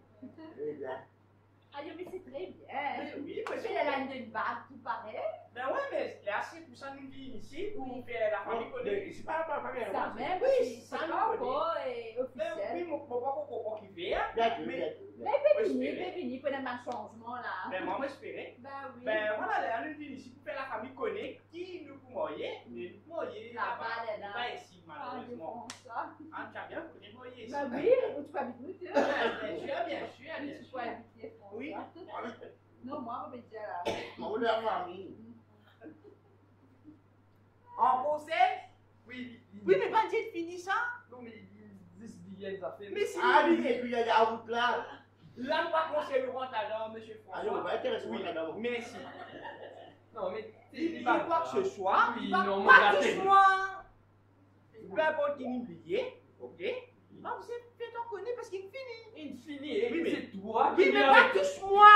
Ah, mais c'est très bien. Oui, parce que... tu fais la laine d'une barbe, tout pareil. Ben ouais, mais c'est assez pour ça nous vit ici, où on fait la famille connue. C'est pas la famille. Ça même, oui, ça nous connaît. Mais oui, mon papa, mon papa qui fait. Mais il peut venir, il peut venir, il peut avoir un changement, là. Ben moi, j'espérais. Ben oui. Ben voilà, nous vit ici pour faire la famille connue, qui nous peut marier, mais nous marier là-bas, là-bas. Pas ici, malheureusement. Ah, tu as bien voulu marier ici. Ben oui, tu peux habiter. Bien sûr, bien sûr, bien sûr. Tu peux habiter, François. Non, moi, on me dit là. On l'a mamie. En conseil? Oui, oui, mais quand j'ai fini ça? Non, mais il se dit les affaires. Mais si il dit qu'il y a la route là. Là, on va conseiller le pantalon, monsieur François. Ah, oui, merci. Non, mais il va quoi que ce soit. Il va quoi que ce soit. Peu importe qui nous billet, ok? Non, vous êtes fait en connaître parce qu'il finit. Il finit, et oui, c'est toi qui viens avec... Oui, mais pas touche-moi.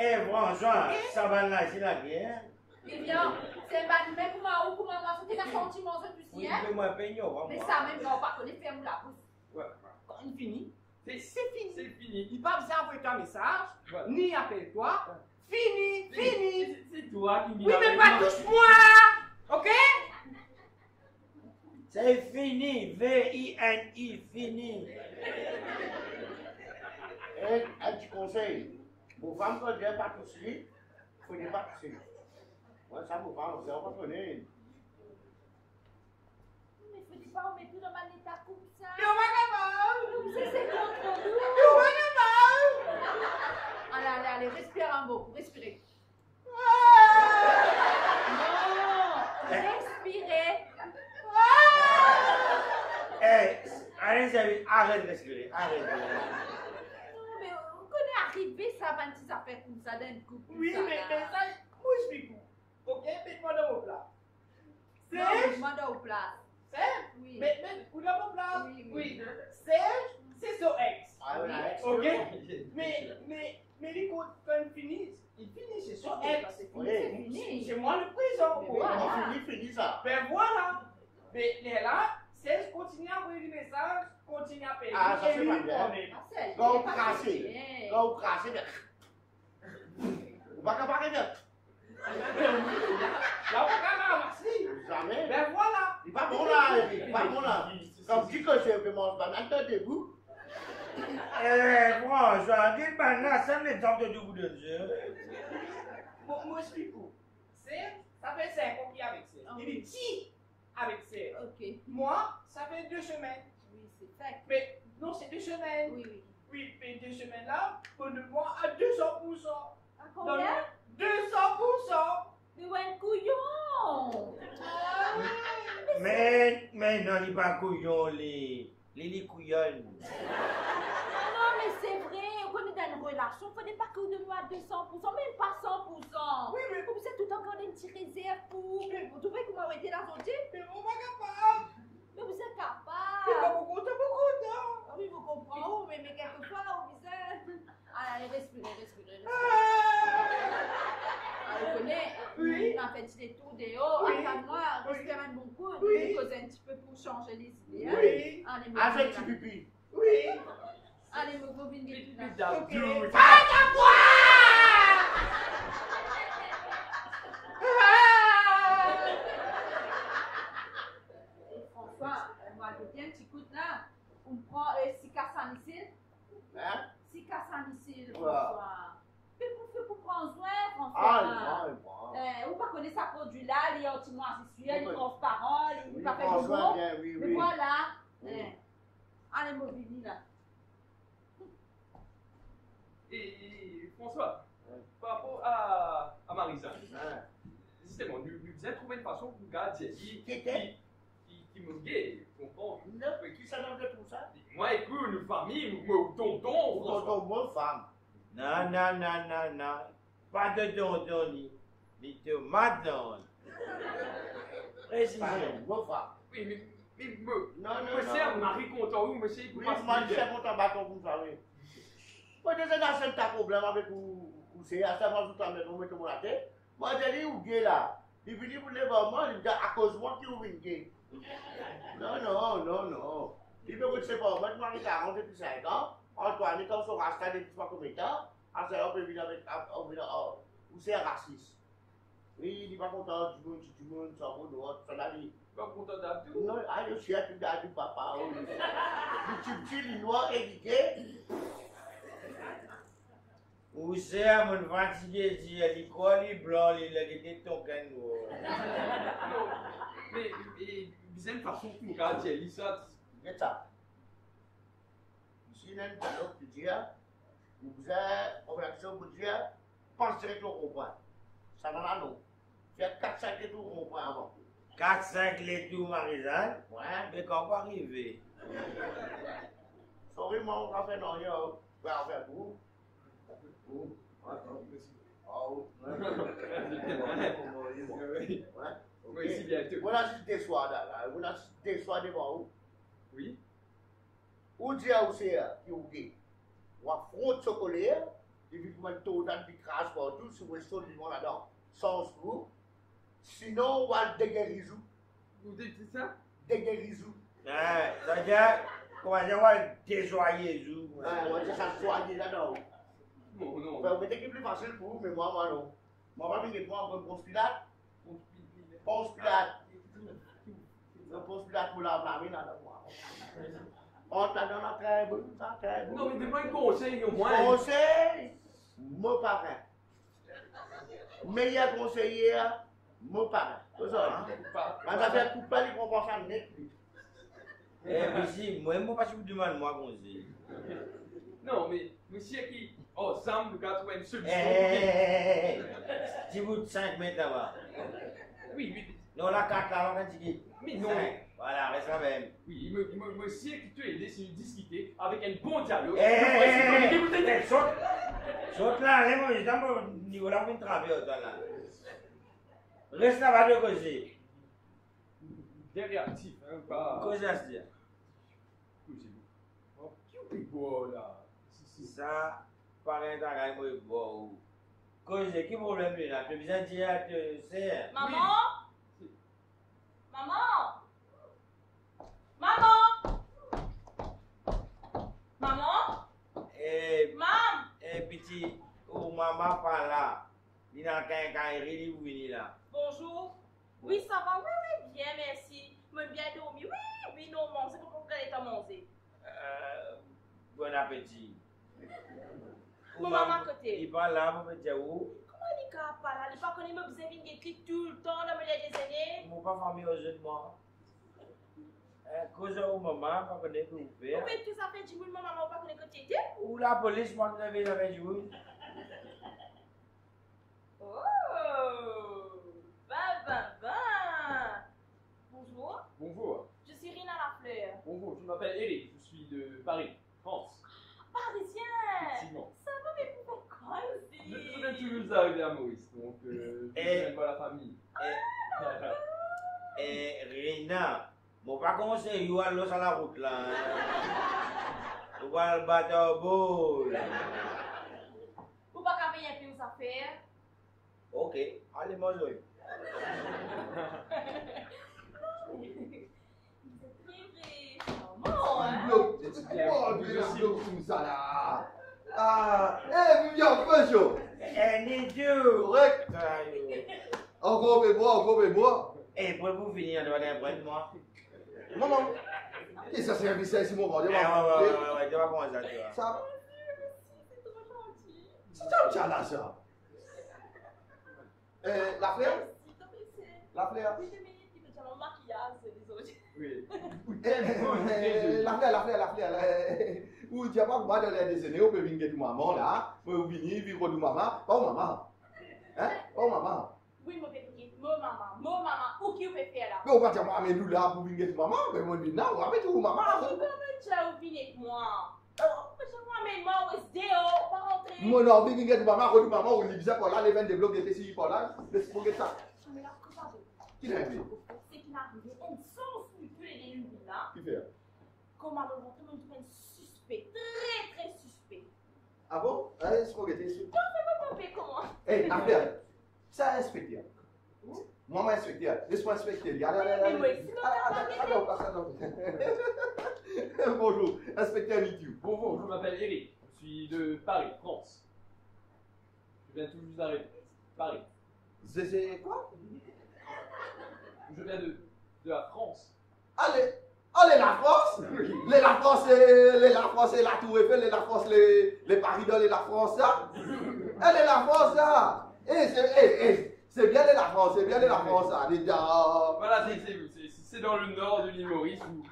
Eh, François, ça va là, c'est la guerre. Eh bien, c'est pas le même comment ou comment moi, c'est un sentiment, c'est tout si, hein. Mais ça, même, on va connaître, ferme la bouche. Ouais. Quand il finit, c'est fini. C'est fini. Il va pas vous envoyer un message, ni appelle-toi. Fini, fini. C'est toi qui viens avec... Oui, mais pas touche-moi. Ok? C'est fini, V I N I, fini. Un petit conseil, Vous femme quand Dieu pas tous lui, vous ne pas tous lui. Moi ça vous parle, vous comprenez. Mais vous dites pas on met tout dans un état comme ça. Tu vois comment? C'est contre nous. Tu vois comment? Allez allez allez, respire un mot, respirez. Non, respirez. Hey, allez, arrête de respirer, arrête. Non, mais on connaît arriver ça, quand tu s'appelles comme ça, d'un coup. Oui, mais ça, moi je suis coup. Ok, mais demande au plat. C'est? Demande au plat. C'est? Oui. Mais demande au plat. Oui, oui. C'est? C'est son ex. Ah oui, ok. Mais, mais, mais les codes, quand ils finissent, ils finissent chez son ex. C'est fini. Chez moi, le prison. Voilà. Fini, fini ça. Ben voilà. Mais là, c'est continue à envoyer des messages, continue à payer. Ah, ça c'est pas bien. Quand vous crassez, quand vous crassez, vous ne pouvez pas parler d'autre. Là, vous ne pouvez pas ramasser. Jamais. Mais voilà. Il n'est pas bon là. Il n'est pas bon là. Quand vous dites que je vais manger banane, attendez-vous. Eh, moi, je dis banane, ça me tente de vous donner. Moi, je dis quoi? C'est, ça fait cinq copies avec ça. Il dit qui? Avec ses. Okay. Moi, ça fait deux semaines. Oui, c'est ça. Mais non, c'est deux semaines. Oui, oui. Oui, mais deux semaines là, pour de moi à deux cents pour cent. À combien? Donc, deux cents pour cent. Mais ouais, couillon. Ah, ouais. Mais, mais non, il n'est pas couillon, les, les, les couillons. Non, mais c'est vrai, on est dans une relation, on n'est pas que de moi à deux cents pour cent, même pas cent pour cent. Oui, mais vous êtes tout le temps qu'on a une petite réserve pour. Vous trouvez que vous m'avez été dans son type? Mais on n'est pas capable. Mais vous êtes capable. Mais vous comptez beaucoup, non? Oui, vous comprenez, mais, mais quelquefois, vous êtes. Allez, respirez, respirez. Vous connaissez? Oui. On fait les tours des hauts, en moi, respirez un bon coup, vous causez un petit peu pour changer les idées. Oui. Avec du pipi. Oui. Allez, mon bobine, vite, vite, vite. Pas de boire! François, moi, je viens, tu écoutes là. On prend six cas sans missile. Hein? six cas sans missile, François. Mais pourquoi vous prenez soin, François? Ah, non, non. Vous ne connaissez pas ce produit-là, il est anti-moi sexuel, il est transparent, il ne fait pas de jour. Mais voilà. Allez, mon bobine, là. Et François, ouais. Par rapport à, à Marisa, ouais. Justement, nous, nous avons trouvé une façon pour garder qui qui me guette, comprends? Non, mais qui ça donne pour ça? Moi, écoute, nos familles, nos tontons, tontons, moi, femme. Non, non, non, non, non, pas de tonton, ni de madone. Précision, moi, femme. Oui, mais, mais, mais, non, non, monsieur, Marie content ou monsieur, il peut pas se marier. Moi, je suis content, bâton, vous savez. Moi, je disais, c'est un problème avec vous, c'est à ça, vous t'en mettez, vous mettez mon latin. Moi, j'ai dit, vous gay là. Il vous dit, vous voulez voir moi, il dit, à cause de moi, qui vous êtes gay. Non, non, non, non. Il veut vous séparer, moi, je m'en ai quarante depuis cinq ans. Antoine, quand on se rastate depuis trois combien de temps, on s'est venu avec, vous c'est raciste. Oui, il n'est pas content du monde, du monde, ça vaut dehors, ça la vie. Pas content d'abdou? Non, je suis à tout d'abdou, papa. Tu me tues, les noirs et les gays. Ou c'est mon fatigué dit, les quoi les blancs, les laguettes de ton canot. Mais vous avez une façon de me garder, Lisa. C'est ça. Si vous avez une façon de dire, vous avez une action pour dire, pensez que vous comprenez. Ça va là, non. Il y a quatre cinq les tours qu'on prend avant. quatre cinq les tours, Marie-Jeanne? Ouais, mais quand vous arrivez. Sorry, moi, on va faire non, yo. On va faire vous. Oh, oh, ouais. Voilà, c'est des soirs là. Voilà, c'est des soirs devant vous. Oui. Où dit à vous c'est qui vous dit? On a froid chocolat, et puis on a tout dans le crash partout, si vous êtes sur le monde là-dedans. Sans vous. Sinon, on va déguerrir. Vous dites ça? Déguerrir. Ah, ça dit, comment dire, on va désoyer. Ah, on va désoyer là-dedans. Non, non. Vous mettez qui plus facile pour vous, mais moi, moi, non. Moi, je vais vous prendre un conspilat. Conspilat. Un conspilat pour la marine, là, moi. On t'a donné un très bon, un très bon. Non, mais dis-moi un conseil, au moins. Conseil? mon parrain. Meilleur conseiller, mon parrain. C'est ça, hein? Ça fait couper les compensations net. Eh, monsieur, moi, je ne pas si vous demandez, moi, conseiller. Non, mais monsieur qui, ensemble, nous avons trouvé une solution. Eh, si vous cinq mètres là-bas. Oui, oui. Non, la carte là, on va dire. Mais non. Voilà, reste quand même. Oui, monsieur qui t'a aidé, c'est de discuter avec un bon dialogue. Eh, eh, eh, eh, saute. Saute là, allez, moi, je t'en niveau là, on va travailler, toi là. Reste là-bas de causer. Derrière, type, hein, pas. Causer à se dire. Oh, qui est beau là? Ça, pareil, t'as gagné, moi, il est beau. Causer, qui problème là? Tu as besoin de dire, tu sais. Maman? Maman! Maman! Maman! Eh, Mam! Eh, petit, oh, maman, pas là. Il n'a qu'un carré, vous venez là. Bonjour. Oui, ça va? Oui, oui, bien, merci. Me bien dormi. Oui, oui, non, man, c'est pour qu'elle ait à manger. Euh, bon appétit. Mon maman côté. Il va là, vous me dire où? Il n'y a pas là, il pas qu'on me besoin de tout le temps dans les années. Mon papa famille aux yeux de moi. Cause où maman, pas qu'on est vous faire. Vous tout ça fait du boulot, maman, pas qu'on est côté d'elle. Ou la police, moi, vous avez fait du boulot. Oh, ben, ben, ben. Bonjour. Bonjour. Je suis Rina Lafleur. Bonjour, je m'appelle Eric, je suis de Paris, France. Parisien. Effectivement. Ça va, mais vous faites quoi aussi? Je viens toujours d'arriver à Maurice, donc euh, je n'aime pas la famille. Eh, Rina, bon, par contre, c'est you à l'os à la route là. Vous va le battre au bol. Vous pas qu'à payer plus à faire. Ok, allez, manger. Merci beaucoup, ça là. Ah, eh, Vivian, bonjour. Elle est dure. Correct. Encore mes bras, encore mes bras. Eh, pour vous finir, je vais aller prendre moi. Maman, qu'est-ce que ça sert à ça ici, mon grand? Ouais, ouais, ouais, ouais, tu vas prendre ça, tu vois. Ça. C'est trop gentil. C'est trop gentil, ça. Euh, la fleur? La fleur? Maquillage, c'est des autres. Oui. Eh, la fleur, la fleur, la fleur. Ou tu as pas besoin d'aller déjeuner, on peut venir de maman là, on peut venir vivre de maman, pas maman. Hein? Pas maman. Oui, mon petit, mon maman, mon maman, où qui vous fait faire là? Mais on va dire, mais nous là, pour venir de maman, mais on dit, non, on va mettre où maman? Je veux que tu aies venir de moi. Mon envie de venir de maman, on dit, maman, on dit, pour là, les vingt débloqués, les six pour là, les six pour ça. Mais là, comment qui l'a fait? Il arrivé un sens du peu les lumières là. Qui fait? Comme à l'autre, on trouve un suspect, très très suspect. Ah bon? Allez, je crois que t'es suspect. Non, mais vous comment? Eh, après, ça inspecteur. Moi, moi, inspecteur. Laisse-moi inspecteur. Allez, allez, allez. Mais oui, sinon, t'as pas attends. Bonjour, inspecteur Mitu. Bonjour, je m'appelle Eric. Je suis de Paris, France. Je viens tout juste d'arriver. Paris. C'est quoi? Je viens de, de la France. Allez, allez la France. Oui. Les la France, les la France, la Tour Eiffel, les la France, les, les Paris dans les la France là. Elle est la France là. Eh, eh, eh, c'est bien les la France, c'est bien les la France là. Voilà, c'est dans le nord de l'île Maurice où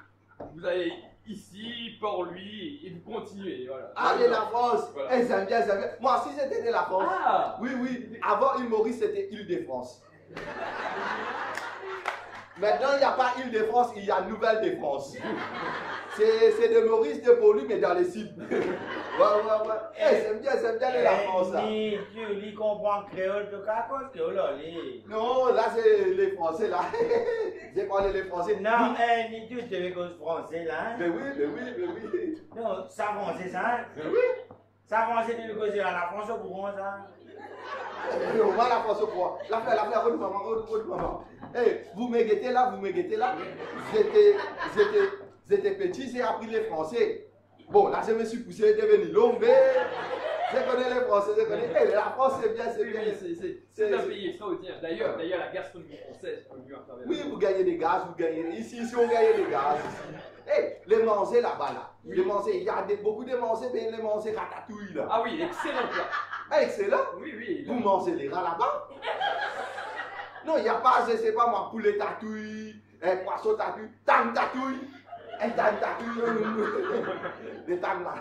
vous allez ici, pour lui, et vous continuez. Voilà. Allez la France. Voilà. Eh, j'aime bien, j'aime bien. Moi aussi j'étais de la France. Ah. Oui, oui. Avant l'île Maurice c'était l'île de France. Maintenant, il n'y a pas Île-de-France, il y a Nouvelle-de-France. C'est de Maurice de Paulus, mais dans les cibles. Ouais, ouais, ouais. Eh, hey, c'est bien, c'est bien, hey, la France, là. Ni, tu lui comprends créole, tu comprends créole, lui. Non, là, c'est les Français, là. J'ai parlé les Français. Non, eh, ni tu, tu es cause français, là. Mais oui, mais oui, mais oui. Non, ça français, ça. Mais oui. Ça français, tu es cause de la France au courant, ça. On va la France au courant. La fleur, la fleur, rôde maman, rôde maman. Hey, vous me guettez là, vous me guettez là. J'étais petit, j'ai appris les français. Bon, là, je me suis poussé à devenir l'homme, mais Je connais les Français, je connais. Hey, la France, c'est bien, c'est oui, bien. Oui, c'est un pays extraordinaire. D'ailleurs, d'ailleurs, la gastronomie française, on peut en oui, vous gagnez des gaz, vous gagnez. Ici, si on gagne des gaz, ici. Hey, les mangers là-bas, là. Oui. Les mangers, il y a des, beaucoup de mangers, mais les mangers ratatouille, là. Ah oui, excellent, quoi. Ah, excellent. Oui, oui. Là. Vous mangez les rats là-bas. Non, il n'y a pas, je ne sais pas moi, poulet tatouille, eh, poisson tatouille, tang tatouille. Elle t'a des tables là.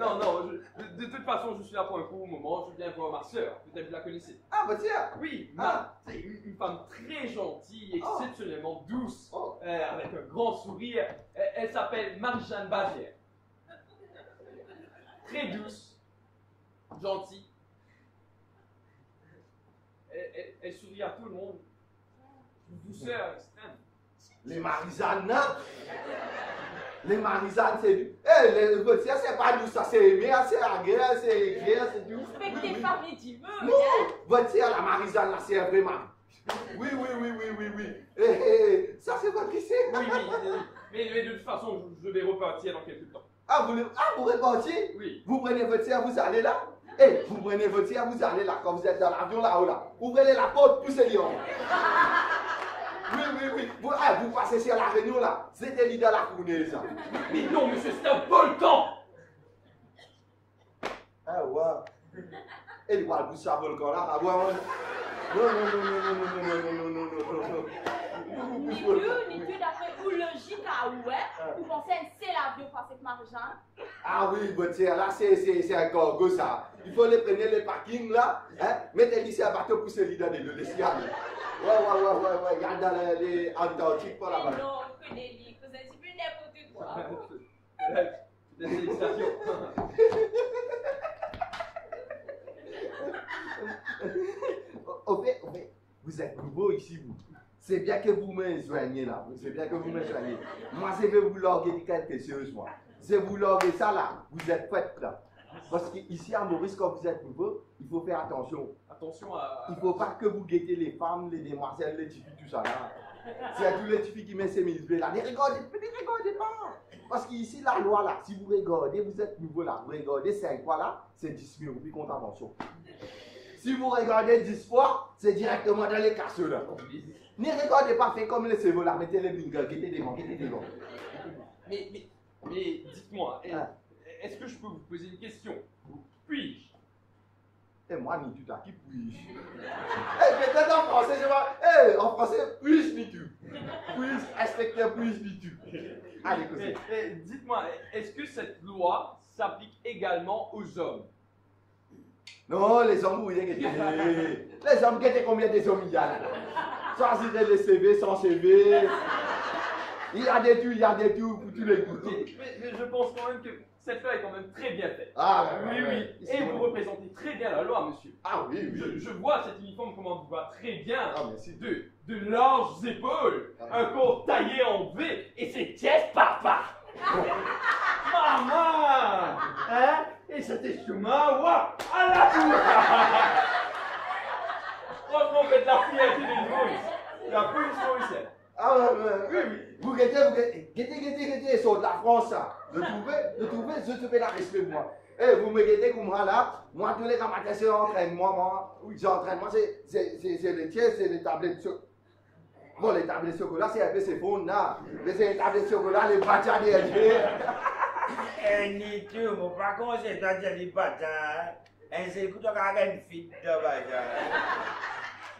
Non, non, je, de, de toute façon, je suis là pour un court moment. Je viens voir ma soeur. Peut-être vous la connaissez. Ah, bah tiens. Oui, ah. C'est une, une femme très gentille, exceptionnellement oh. douce, oh. Euh, avec un grand sourire. Elle, elle s'appelle Marie-Jeanne Bavière. Très douce, gentille. Elle, elle, elle sourit à tout le monde. Une douceur extrême. Les Marie-Jeanne, non? Les Marie-Jeanne, c'est du. Eh, les petits, c'est pas doux, ça, c'est aimé, c'est agréable, c'est éclair, c'est doux. Respectez les femmes, tu veux. Non, petit, la Marie-Jeanne, là, c'est vraiment. Oui, oui, oui, oui, oui, oui. Eh, eh, ça, c'est votre lycée. Oui, oui. Mais, mais de toute façon, je, je vais repartir dans quelques temps. Ah, vous, ah, vous repartir? Oui. Vous prenez votre tiers, vous allez là? Eh, vous prenez votre tiers, vous allez là, quand vous êtes dans l'avion là-haut là. Ouvrez la porte, poussez-les. Oui, oui, oui. Vous, ah, vous passez sur l'avenue là. C'était l'idée à la fournée, ça. Mais non, monsieur, c'est un volcan. Ah, ouais. Et il va pousser un volcan là. Ah, ouais, ouais. Non, non, non, non, non, non, non, non, non, non, non. Ni Dieu, ni Dieu d'après ou logique à ouais. Vous pensez à c'est l'avion par cette Marie-Jeanne. Ah oui, bon, tiens, là, c'est un corgo, ça. Il faut les prendre les parkings là. Hein, mettez ici à bateau pousser l'idée de l'escalade. Ouais, ouais, ouais, ouais, ouais, regarde dans les Antarctiques par là-bas. Non, que des livres, vous êtes plus n'importe quoi. Des félicitations. Au fait, au fait, vous êtes nouveau ici, vous. C'est bien que vous me joignez là, c'est bien que vous me joignez. Moi, je vais vous larguer quelque chose, moi. Je vais vous larguer ça là, vous êtes prêts là. Parce qu'ici à Maurice, quand vous êtes nouveau, il faut faire attention. Attention à... Il ne faut pas que vous guettez les femmes, les demoiselles, les tifis, tout ça là. C'est à tous les tifis qui mettent ces mises là. Ne regardez, ne regardez pas. Parce qu'ici, la loi là, si vous regardez, vous êtes nouveau là, vous regardez cinq fois là, c'est dix mille puis contravention. Si vous regardez dix fois, c'est directement dans les casseux là. Ne regardez pas, faites comme les cerveaux là, mettez les bingers, guettez des gens, guettez des gens. Mais, mais, mais dites-moi. Et... Ah. Est-ce que je peux vous poser une question? Puis-je? Eh, moi, ni tu t'as qui puis-je? Eh, peut-être en français, je vois. Eh, en français, puis-je, ni tu? Puis-je, inspecteur, puis-je, ni tu? Allez, écoutez. Dites-moi, est-ce que cette loi s'applique également aux hommes? Non, les hommes, vous voyez, les hommes, guettez combien des hommes il y a là? Sans idée les C V, sans C V. Il y a des tu, il y a des tu, pour tous les goûts. Mais je pense quand même que. Cette loi est quand même très bien faite. Ah oui, oui. oui. oui. Et vous vrai. représentez très bien la loi, monsieur. Ah oui, oui. Je, je vois cet uniforme comment vous va très bien. Ah merci. De, de larges épaules, ah, un corps taillé en V et ses pièces papa. Maman, hein? Et c'était chemin, wa à la tour. Franchement, faites la fierté des Maurice. La police mauricienne. Ah oui, oui, oui. Vous guettez, vous guettez, guettez, guettez, guettez, ils sont de la France, là. De trouver, de trouver, je te fais la respect pour moi. Eh, vous me guettez comme moi, là. Moi, tous les matins, c'est entraînement, moi. Oui, j'entraîne, moi, c'est les tiers, c'est les tablettes. Bon, les tablettes de chocolat, c'est un peu, c'est bon, là. Mais c'est les tablettes de chocolat, les bâtards derrière. Eh, ni tout, mon par contre, c'est à dire les bâtards. Eh, c'est écoute, on a une fille de bâtards.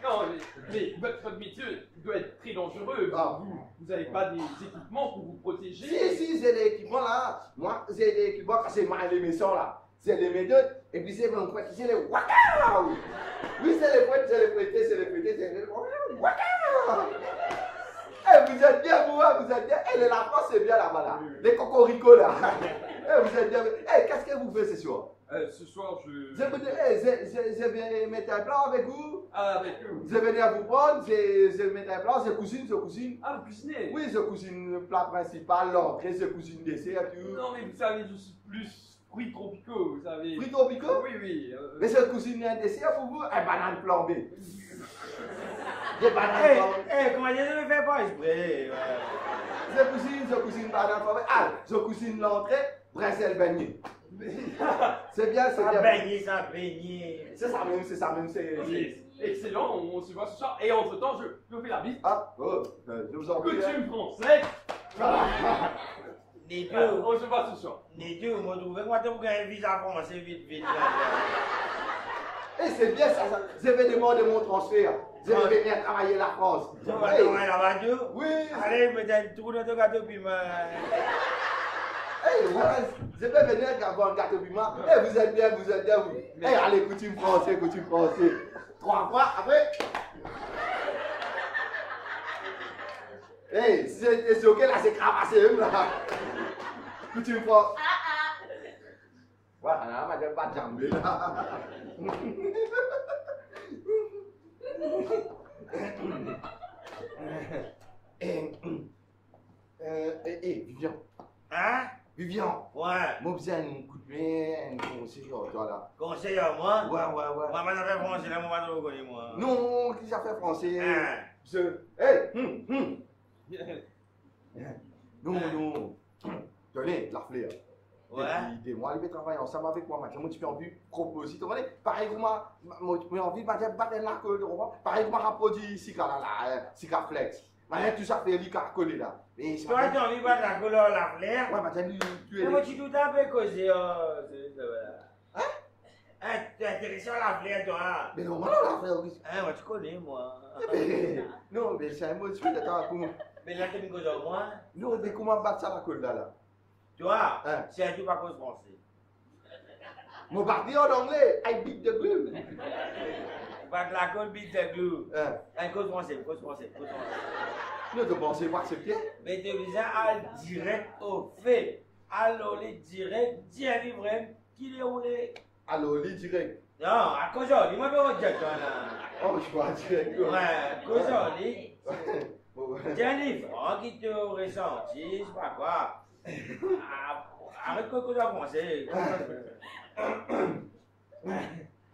Non, mais, mais votre métier doit être très dangereux. Ah, vous n'avez pas des équipements pour vous protéger. Si, si, j'ai des équipements là. Moi, j'ai des équipements quand c'est mal les méchants là. C'est les médotes, et puis c'est mon pote, c'est les waka. Oui, c'est les potes, c'est les prêtés, c'est les prêtés, c'est les waka. Eh, vous êtes bien, vous, vous êtes bien. Eh, les lapins, c'est bien là-bas là. Les cocoricots là. Eh, vous êtes bien. Eh, qu'est-ce que vous faites ce soir? Euh, ce soir, je... Je, je, je, je vais mettre un plat avec vous. Ah, avec vous. Je venais à vous prendre, je, je mettre un plat, je cuisine, je cuisine. Ah, vous cuisinez? Oui, je cuisine le plat principal, l'entrée, je cuisine le dessert, tout. Non, mais vous savez, je suis plus fruits tropicaux, vous savez. Fruits tropicaux? Oui, oui. Euh... Mais je cuisine un dessert pour vous, un banane flambée. Des bananes flambées. Eh, hey, comment je ne me fais pas esprit. Je cuisine, je cuisine banane flambée. Ah, je cuisine l'entrée, bresse et le beignet. C'est bien, c'est bien. Baigner, ça baigner. C'est ça même, c'est ça même, c'est... Excellent, on se voit ce soir. Et entre temps, je vous fais la bise. Ah, oh, je vous en prie. Coutume française. Les deux. On se voit ce soir. Les deux, moi, je vais vous faire un visa pour moi, c'est vite, vite. Et c'est bien ça, je vais demander mon transfert. Je vais venir travailler la France. Je vais travailler la radio. Oui. Allez, je vais me tourner de gâteau piment. Hey, voilà, je vais venir avoir un gâteau piment. Eh, vous êtes bien, vous êtes bien, vous. Eh, hey, allez, coutume français, coutume français. Trois fois, après. Eh, hey, c'est ok, là, c'est cravassé, même, là. Coutume français. Voilà, madame, pas de jambes, là. Eh, eh, Vivian. Hein? Vivian. Ouais. Moi, vous avez un coup de main, un conseiller, toi, là. Conseiller, moi? Ouais, ouais, ouais. Moi, je fais français, là, moi, je connais, moi. Non, qui ça fait français? Hein? Je. Eh, hum, hum. Non, non. Tenez, la fleur. Ouais. Et moi, je vais travailler ensemble avec moi, maintenant. Moi, tu peux en vivre, proposer, tu vois. Pareil que moi, tu peux en vivre, maintenant, battre un arc, tu vois. Pareil que moi, rapprocher, si, là, là, si, là, flex. Maintenant, tout ça fait l'icarcolé, là. Mais c'est pas. Toi, tu as envie de battre la couleur, la flair. Ouais, maintenant, tu es. Mais moi, tu tout à fait causé, voilà. Hein? Hein, tu es intéressé à la flair, toi. Mais non, moi, la flair, oui. Hein, moi, tu connais, moi. Non, mais c'est un mot, tu peux t'attendre pour moi. Mais là, tu me causes en moi. Non, mais comment battre ça, la couleur, là? Tu vois, hein? C'est un tout pas cause français. Mon parti en anglais, I beat the glue. Pas la colle beat the glue. Hein? Un cause français, cause français, cause français. Nous te pensez voir ce pied? Mais tu viens à direct au fait. Alors les direct, dire livrem, qui est où les? Alors les direct. Non, à cause de lui, moi je vais dire. Oh, je vois direct. Ouais, à cause de lui. Dire livrem, qui te ressenti, je sais pas quoi. Arrête quoi que j'avançais. Mais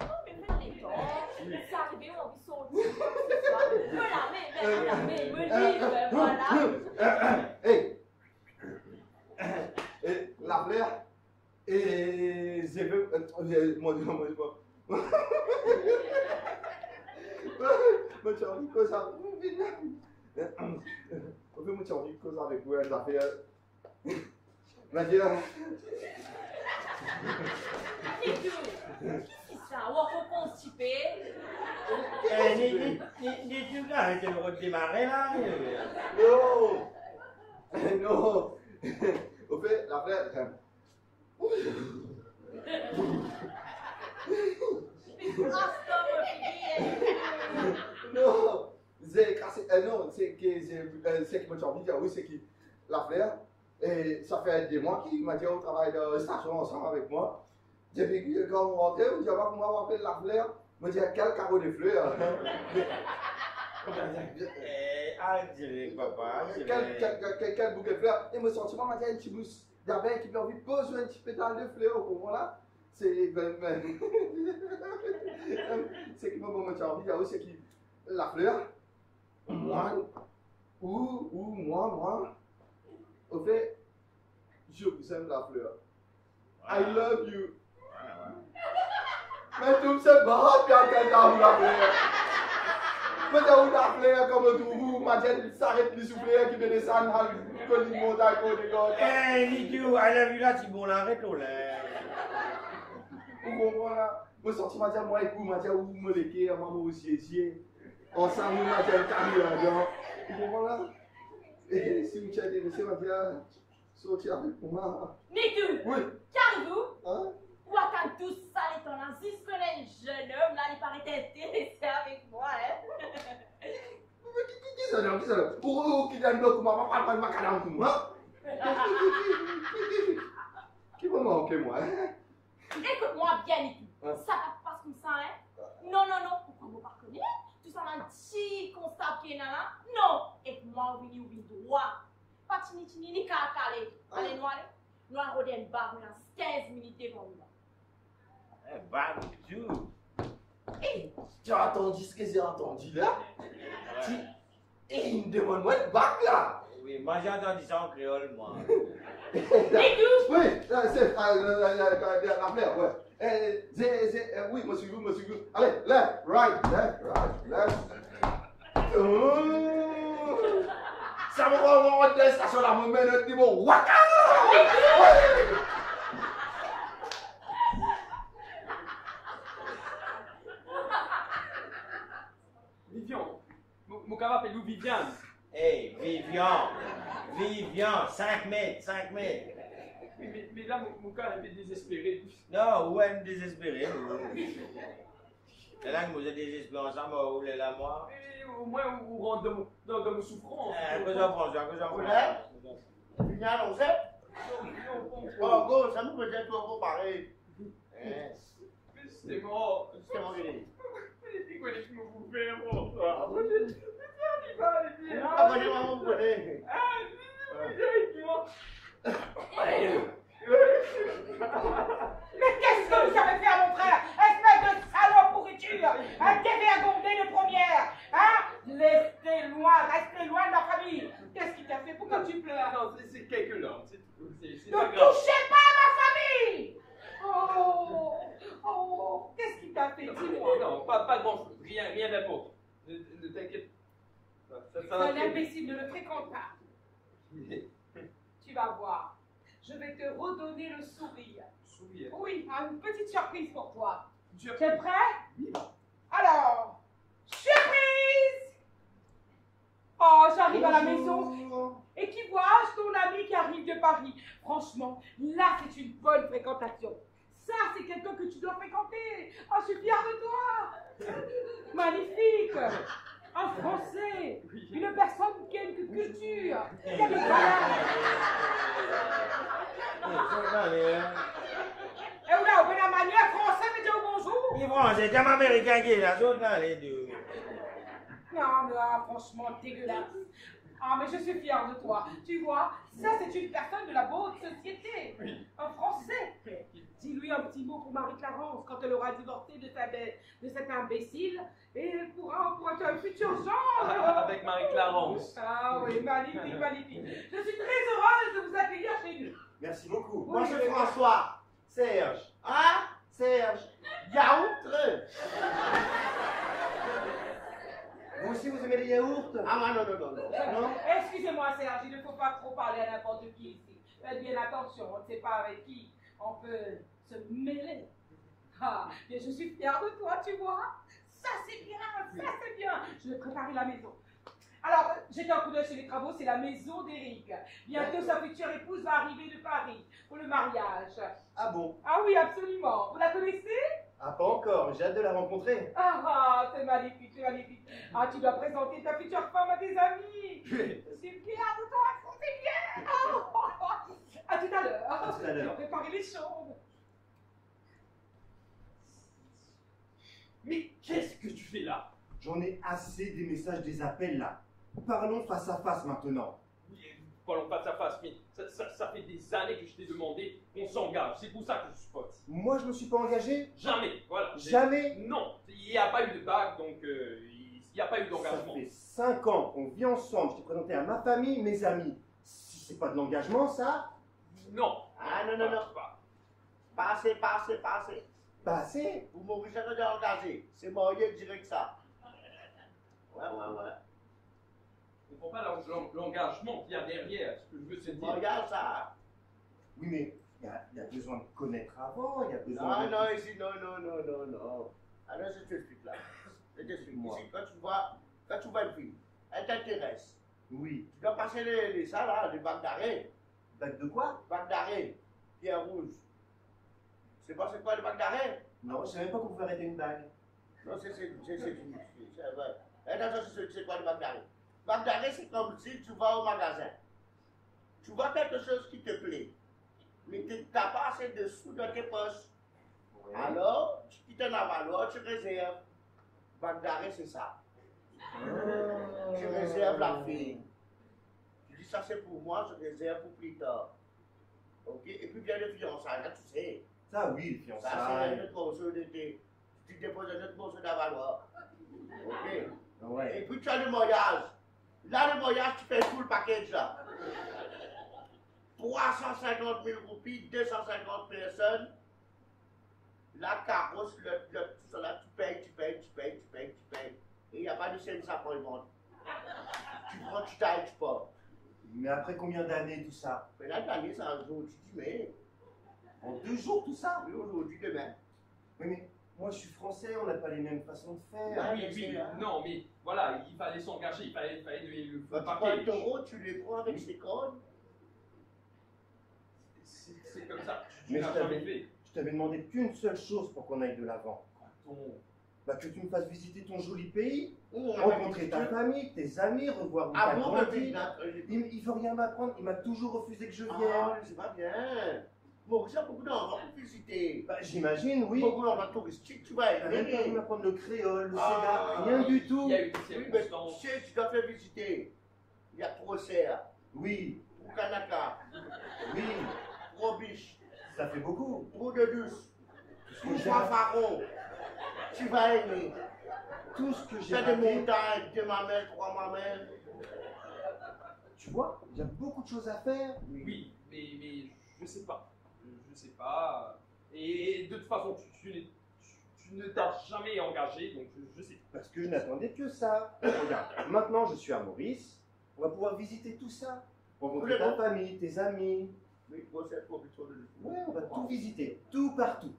même les temps, c'est arrivé, on vit son lit. Me la mets, me la mets, me livre, voilà. Hé, la fleur, et je veux... Moi, non, moi, je vois. Moi, j'ai envie de causer avec vous. Moi, j'ai envie de causer avec vous, la fleur. Nadia. Allez, Dieu. Qu'est-ce que ça? On va constiper. Les deux là, arrêtez de redémarrer là. Non. Non. Au fait, la vraie. Non. C'est cassé. Non, c'est que c'est que moi j'ai envie de dire oui, c'est qui la fleur. Et ça fait des mois qu'il m'a dit on travaille de station ensemble avec moi. J'ai vécu que quand on rentrait, on dit avant qu'on m'a appelé la fleur, on me dit quel carreau de fleurs. Ah, direct, papa. Quel bouquet de fleurs. Et mon sentiment m'a dit un petit mousse d'abeille qui m'a envie de poser un petit pétale de fleurs au moment là. C'est ben ben. C'est qui m'a envie de dire c'est qui la fleur, moi, ou, ou, moi, moi. Au fait, je vous aime la fleur. I love you. Mais tout me c'est barré, puis à quel temps vous la fleur. Mais vous la fleur comme tout, ma tête s'arrête plus souffler, qui vient de s'en aller, que les montagnes, qu'on décolle. Eh, l'idiot, I love you là, tu bon l'arrête au lait. Vous comprenez là? Vous sentez ma tête, moi et vous, ma tête, vous me l'équerrez, moi vous siégiez. Ensemble, ma tête, carré là-dedans. Vous comprenez là? Et si vous avez des messieurs, ma bien, sortir avec moi. Nitou! Oui! Caribou! Hein? Ouakan tout ça, les temps là, jusqu'à un jeune homme, là, il paraît intéressé avec moi, hein? Qui est-ce que c'est là? Pour eux, qui donnent le maman, pas de macadam pour moi. Qui va manquer, moi, hein? Écoute-moi bien, Nitou. Ça va pas comme ça, hein? Non, non, non, pourquoi vous ne parcourez pas? Tout ça, un petit constat qui est là. Non! Et moi, on vient au droit. Pas de chini chini, ni cacalé. Allez, noir. Noir, on est en bas, on a quinze minutes devant nous. Eh, barbecue! Eh! Tu as entendu ce que j'ai entendu là? Eh, il me demande moi le bac là! Oui, moi j'ai entendu ça en créole, moi. Et tout! Oui, là, c'est. pas l'affaire, ouais. Eh, zé, zé, oui, monsieur, monsieur, allez, left, right, left, right, left. Ça me rend des stations là, me mène un petit mot, waka! Vivian, Moukava appelle-nous Vivian. Hey, Vivian, Vivian, cinq mètres, cinq mètres. Oui, mais, mais là, mon cas est désespéré. Non, où est-ce désespéré? C'est là que vous êtes désespéré ensemble, vous voulez la moi? Au moins, vous rentrez dans mon souffrance. Que j'en prends, que j'en prends. Tu viens, on sait? Oh, go, ça nous peut-être encore pareil. C'est mort. C'est mort. C'est quoi les films que vous faites, moi? Ah, moi, je ne sais pas, les filles. Ah, moi, je ne vous connais. Ah, je ne vous connais. Mais qu'est-ce que vous avez fait à mon frère? Espèce de salope pourriture! Un dévergondé de première! Hein? Restez loin, restez loin de ma famille! Qu'est-ce qu'il t'a fait? Pourquoi tu pleures? Non, c'est quelques larmes, c'est tout. Ne touchez pas à ma famille! Oh! Oh! Qu'est-ce qu'il t'a fait? Dis-moi! Non, pas, pas grand-chose, rien, rien d'important. Ne, ne t'inquiète pas. C'est imbécile, ne le fréquente pas. Tu vas voir, je vais te redonner le sourire. Sourire? Oui, une petite surprise pour toi. Tu es prêt? Oui. Alors, surprise! Oh, j'arrive à la maison. Et qui vois-je? Ton ami qui arrive de Paris. Franchement, là, c'est une bonne fréquentation. Ça, c'est quelqu'un que tu dois fréquenter. Oh, je suis fière de toi. Magnifique! Un Français, une personne qui a une culture, qui a des valeurs. Et où là, où est la manière française de dire bonjour? Oui, français, comme américain qui est là, d'autres là, les deux. Non, là, franchement, dégueulasse. Ah, mais je suis fière de toi. Tu vois, ça, c'est une personne de la bonne société. Un Français. Dis-lui un petit mot pour Marie-Clarence quand elle aura divorcé de, ta de cet imbécile et pour un, pour un futur genre. Avec Marie-Clarence. Ah oui, magnifique, magnifique. Je suis très heureuse de vous accueillir chez nous. Merci beaucoup. Oui, Moi, je suis François. Serge. Hein? Serge. Yaourt. Vous aussi, vous aimez les yaourts? Ah, non, non, non, non. non? Excusez-moi, Serge, il ne faut pas trop parler à n'importe qui ici. Faites bien attention, on ne sait pas avec qui on peut se mêler. Ah, mais je suis fière de toi, tu vois. Ça, c'est bien, ça, c'est bien. Je vais préparer la maison. Alors, j'étais en coup d'œil chez les travaux, c'est la maison d'Éric. Bientôt, sa future épouse va arriver de Paris pour le mariage. Ah bon? Ah oui, absolument. Vous la connaissez? Ah, pas encore, j'ai hâte de la rencontrer. Ah, ah c'est magnifique, c'est magnifique. Ah, tu dois présenter ta future femme à tes amis. Oui. C'est bien, attends, c'est bien. Ah, à tout à l'heure. À tout à l'heure. Préparer les choses. Mais qu'est-ce que tu fais là? J'en ai assez des messages, des appels là. Parlons face à face maintenant. Parlons face à face, mais ça, ça, ça fait des années que je t'ai demandé qu'on s'engage. C'est pour ça que je suis pote. Moi, je ne me suis pas engagé? Jamais, voilà. Jamais? Non, il n'y a pas eu de bague, donc euh, il n'y a pas eu d'engagement. Ça fait cinq ans qu'on vit ensemble. Je t'ai présenté à ma famille, mes amis. Si c'est pas de l'engagement, ça? Non. Ah non, non, non. Pas assez, pas assez, pas assez. Pas assez? Vous m'aurez jamais engagé. C'est marié direct ça. Ouais, ouais, ouais. Je ne comprends pas l'engagement qu'il y a derrière. Ce que je veux, c'est dire. Regarde ça. Oui, mais il y, y a besoin de connaître avant. Il y a besoin. Non, de... non, ici, non, non, non, non, non. Alors, je t'explique là. Je t'explique moi. Ici, quand tu vois, quand tu vois une fille, elle t'intéresse. Oui. Tu dois passer les, les ça là, les bacs d'arrêt. Bacs de quoi? Bacs d'arrêt. Pierre rouge. Tu sais pas c'est quoi les bacs d'arrêt? Non, je ne savais pas qu'on pouvait arrêter une bague. Non, c'est une. C'est une. C'est quoi les bacs d'arrêt? Bac d'arrêt, c'est comme si tu vas au magasin. Tu vois quelque chose qui te plaît, mais tu n'as pas assez de sous dans tes poches. Oui. Alors, tu quittes la valeur, tu réserves. Bac d'arrêt, c'est ça. Oh. Tu réserves la fille. Tu dis ça, c'est pour moi, je réserve pour plus tard. Ok? Et puis bien le fiançailles, là, tu sais. Ça, oui, le fiançailles. Ça, c'est un autre morceau d'été. Tu déposes un autre morceau d'avaloir. Ok? Ouais. Et puis tu as le mariage. Là, le voyage, tu fais tout le package, là. trois cent cinquante mille roupies, deux cent cinquante personnes, la carrosse, le, le, tout ça là, tu payes, tu payes, tu payes, tu payes, tu payes. Et il n'y a pas de scène, ça pour le monde. Tu prends, tu tailles, tu pars. Mais après combien d'années tout ça? Mais là, d'années, c'est un jour, tu dis, mais. En deux jours tout ça? Oui, aujourd'hui, demain. Oui, mais moi je suis français, on n'a pas les mêmes façons de faire. Ah, oui, oui, non, mais voilà, il fallait s'engager, il fallait, il fallait le faire. Quand tu prends un taureau, tu les prends avec ses cornes. C'est comme ça, tu n'as jamais fait. Je t'avais demandé qu'une seule chose pour qu'on aille de l'avant. Bah, que tu me fasses visiter ton joli pays, oh, rencontrer ta famille, tes amis, revoir ta grandie. Il ne veut rien m'apprendre, il m'a toujours refusé que je vienne. Ah, c'est pas bien. Bon, ça, beaucoup d'endroits pour visiter. Bah, j'imagine, oui. Beaucoup d'endroits touristiques, tu vois. T'as même pas voulu m'apprendre le créole, le ah, cédar, rien du tout. Il y a eu des circonstances. Oui, mais tu sais, tu dois faire visiter. Il y a Pro-Serre. Oui. Pro-Kanaka. Oui. Pro-Biche. Ça fait beaucoup. Pro-Dedus. Pro-Faron. Tu vas aimer. Tout ce que j'ai fait. T'as des montagnes, deux mamelles, trois mamelles. Tu vois, il y a beaucoup de choses à faire. Oui, mais, mais je sais pas. Je sais pas. Et de toute façon, tu, tu, tu, tu ne t'as jamais engagé, donc je sais pas. Parce que je n'attendais que ça. Regarde, maintenant je suis à Maurice, on va pouvoir visiter tout ça. Rencontrer ta famille, tes amis. Oui, ouais, on va tout visiter, tout partout.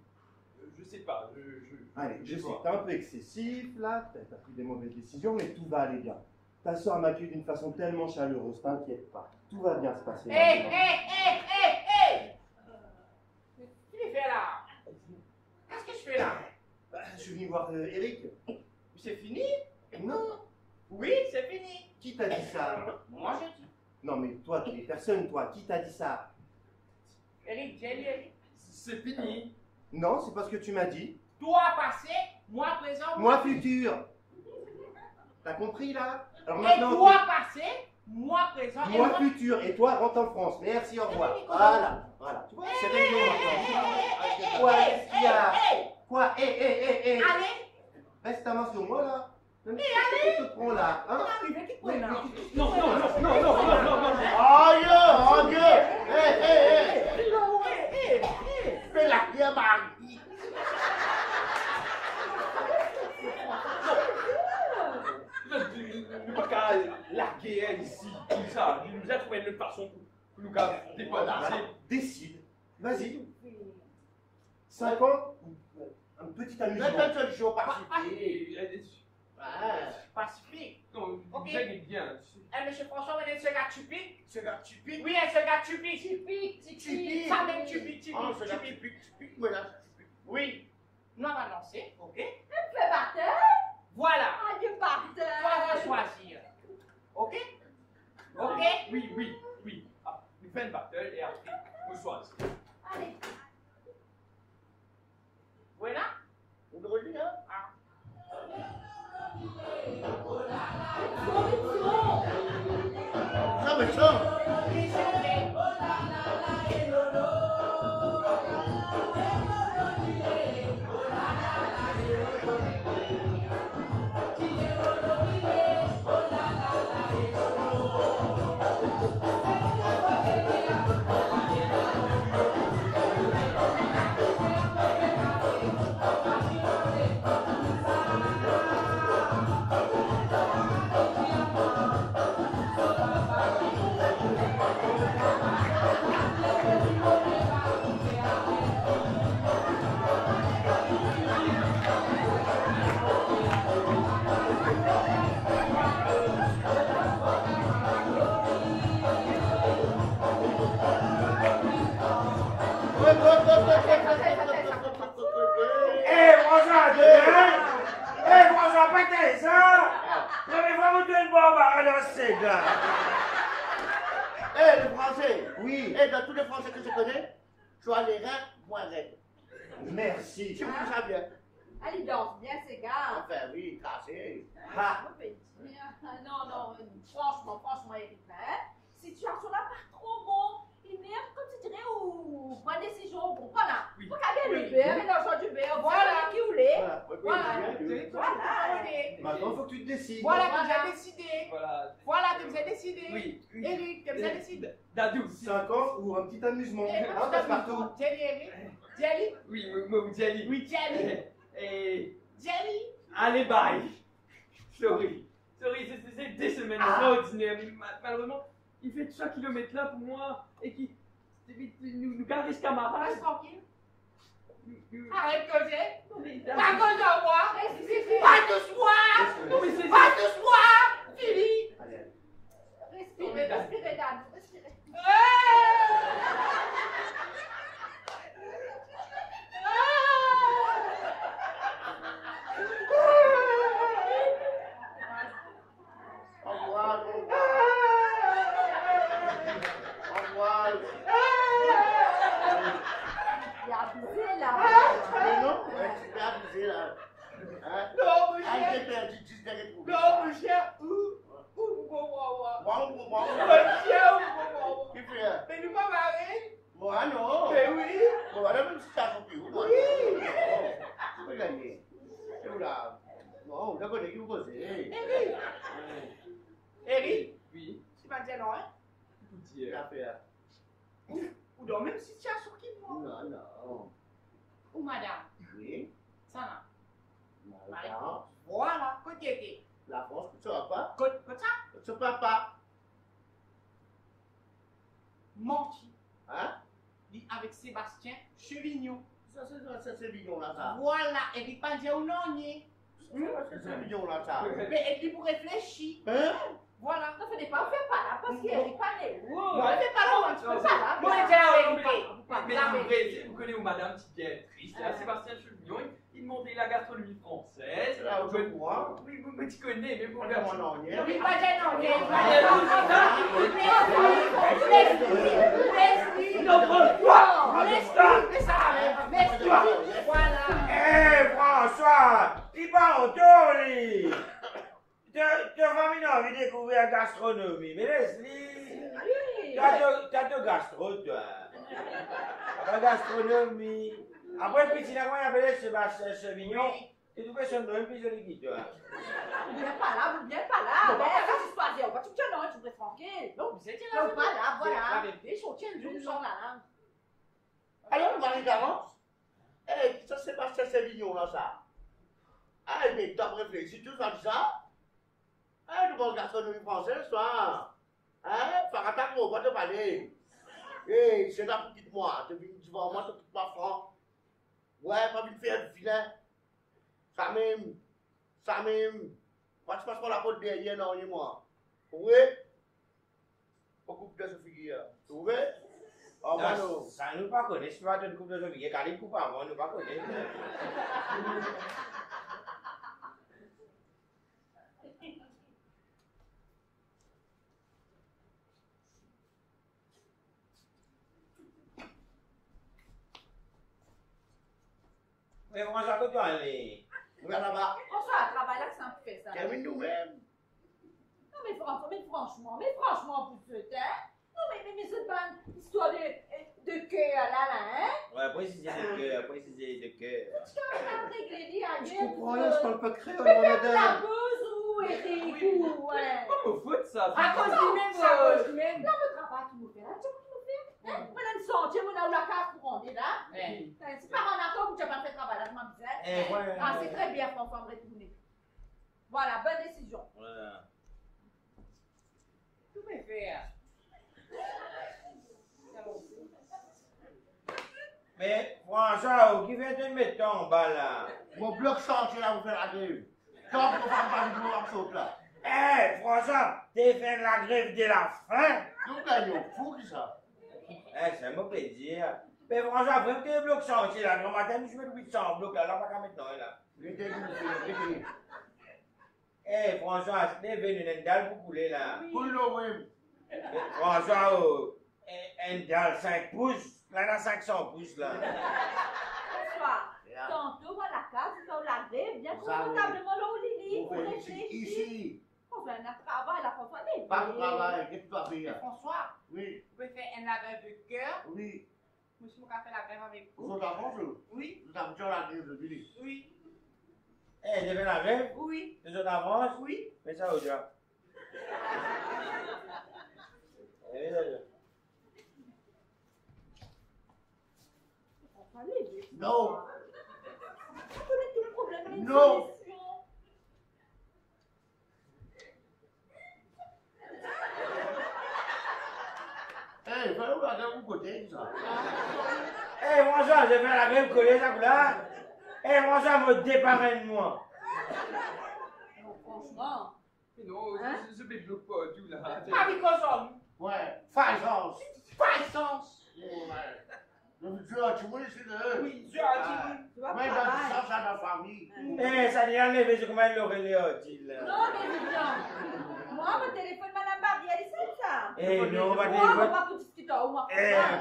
Je sais pas, je... je Allez, je, je sais, t'es un peu excessif, là, t'as pris des mauvaises décisions, mais tout va aller bien. Ta soeur m'accueille d'une façon tellement chaleureuse, t'inquiète pas, tout va bien se passer. Hé, hé, hé, hé, hé! Qu'est-ce que tu fais là? Qu'est-ce que je fais là? Bah, je suis venu voir euh, Eric. C'est fini? Non. Oui, c'est fini. Qui t'a dit ça? Moi, je dis. Non, mais toi, t'es personne, toi, qui t'a dit ça? Eric, j'ai lu Eric. C'est fini. Non, c'est pas ce que tu m'as dit. Toi passé, moi présent, moi futur. T'as compris là? Alors maintenant. Et toi passé, moi présent, moi futur. Et toi rentre en France. Merci, au revoir. Voilà, voilà. Tu vois, c'est réglé maintenant. Quoi est-ce qu'il y a? Quoi? Eh, eh, eh, eh. Allez. Reste ta main sur moi là. Mais allez. Qu'est-ce que tu te prends là? Hein? Non, non, non, non, non, non, non, non. Oh Dieu, oh Dieu. Eh, eh, eh. Fais la guerre, Marie. Nous pas qu'à la guerre ici, comme ça. Il nous a trouvé une façon pour nous dépanner. Décide. Vas-y. Cinq ans, un petit amusement. vingt-sept jours pacifiques. Pacifique. Donc, vous allez bien. Eh, monsieur François, vous êtes ce gars typique. Ce gars typique. Oui, ce gars typique. Typique, typique. Ça même typique, typique. Oh, ce gars typique, typique, voilà. Oui. Nous allons lancer, ok? Un peu batteur. Voilà. Un peu batteur. Toi, va choisir. Ok? Ok? Oui, oui, oui. Ah, nous faisons batteur et après, vous choisissez. Allez. Voilà. On le relit, hein? Ah. Ça me Maintenant, il faut que tu te décides. Voilà, que voilà. J'ai décidé. Voilà, voilà que vous avez décidé. Oui. Eric, que vous avez décidé. Dadou. cinq ans ou un petit amusement. Un passe partout. Djali, Eric. Djali. Oui, Moum Djali. Oui, Djali. Et. Djali. Allez, bye. Sorry. Sorry, c'est des semaines extraordinaires. Malheureusement, il fait trois kilomètres là pour moi et qui. Nous garder ce camarade. Arrête que j'ai. Pas que de moi. Pas de soi. Pas de soi. Fini. Respirez, respirez, dame. Respirez. Mais et puis vous réfléchissez. Hein? Voilà. Non, ce n'est pas, on ne fait pas là, parce qu'il n'est pas né. On ne fait pas là, on ne fait pas là. Moi, j'ai déjà arrivé. Vous connaissez madame psychiatrice, Sébastien Chevignon, il demandait la gastronomie française. Là, je vois. Oui, vous me connaissez, mais vous ne verrez pas. Oui, pas gênant, mais pas gênant. Merci. Merci. Notre Merci. Mais ça arrive. Merci. Voilà. Eh, François! Il part au tourlis. Te famille a envie de découvrir la gastronomie, mais Leslie, t'as deux gastro, toi. La gastronomie. Après, petit, là, on appelait Sébastien Chevignon, et tu fais son nom, puis je lui dis, toi. Vous n'êtes pas là, vous n'êtes pas là. Mais là, je suis pas là, on va tout dire, non, tu peux être tranquille. Non, vous étiez là, pas là, voilà. Les choses tiennent, nous sommes là. Alors, on va aller d'avance. Eh, ça, c'est Sébastien Chevignon, là, ça. Ah, mais t'as réfléchi, tout ça, tout ça. Ah, nous bon gastronomie française, toi. Hein, par attaque, on va te parler. Eh, c'est là pour quitter moi. Tu vois, moi, je quitte pas franc. Ouais, pas vite faire du vilain. Ça même. Ça même. Moi, je passe pas la faute derrière, non, et moi. Vous voyez? On coupe de ce figure. Vous voyez? Oh, non, non. Ça ne nous pas connaît. Si tu vas te couper de ce figure, car il coupe avant, on ne pas connaît. Mais on mange à côté, allez. Regarde là-bas. François, travaille là que ça fait ça. Termine nous-mêmes. Non, mais François, mais franchement, mais franchement, vous faites, hein? Non, mais, mais, mais c'est pas une histoire de, de cœur, là, là, hein? Ouais, précisez de cœur, précisez de cœur. Tu t'en as réglé, dis, à Dieu. Je comprends rien, je parle pas créole, madame. Mais faites la pause, ou, Eric, ou, ouais. Comment vous faites ça? À cause du même, à cause du même. Non, le travail qui nous fait, hein? On a une sortie, on a eu la carte pour rendre là. C'est pas en accord, tu n'as pas fait travail, je m'en disais. Ah, c'est très bien, François, on va retourner. Voilà, bonne décision. Voilà. Tout mes frères. Mais François, qui vient te mettre en bas là? Mon bloc sort, tu vas vous faire la grève. Tant qu'on va pas du boulot en saute là. Eh, François, t'es fait la grève de la fin. Nous gagnons, fou qui ça? Eh, c'est un beau plaisir. Mais François, après que tu bloques ça aussi, là, le matin, je mets le huit cents blocs, là, là, pas qu'à maintenant, là. Eh, François, c'est venu une dalle pour couler, là. Pour le oui. François, oh, une dalle cinq pouces, là, là, cinq cents pouces, là. François, tantôt, à la case, on la lève, bien confortablement, là, au Lili, pour réfléchir. Ici. On va un travail, la François, mais. Pas de travail, qu'est-ce que tu vas faire? François. Oui. Vous pouvez faire un lavage de cœur. Oui. Monsieur Mouka fait la grève avec vous. Vous êtes en France? Oui. Nous avons déjà la grève de Billy. Oui. Eh, il est venu avec? Oui. Les autres avancent? Oui. Mais ça, au diable. Eh, là, là. Non. Non. Eh, vous regardez à vous côté, ça. Eh, moi, ça, j'ai fait la même collée, ça, là. Eh, moi, ça, me déparraine, moi. Non, franchement. Non, je ne bloque pas du là. Pas de consomme. Ouais, faisance. Faisance. Donc, Dieu a tué, c'est de... Oui, Dieu a tué. Tu vas pas ça à ma famille. Eh, ça n'y a enlevé, je commence à l'oreiller, dit là. Non, mais c'est bien. Moi, mon téléphone, madame Barbier, elle est ça. Eh, non, pas de... Moi, on va vous discuter, on va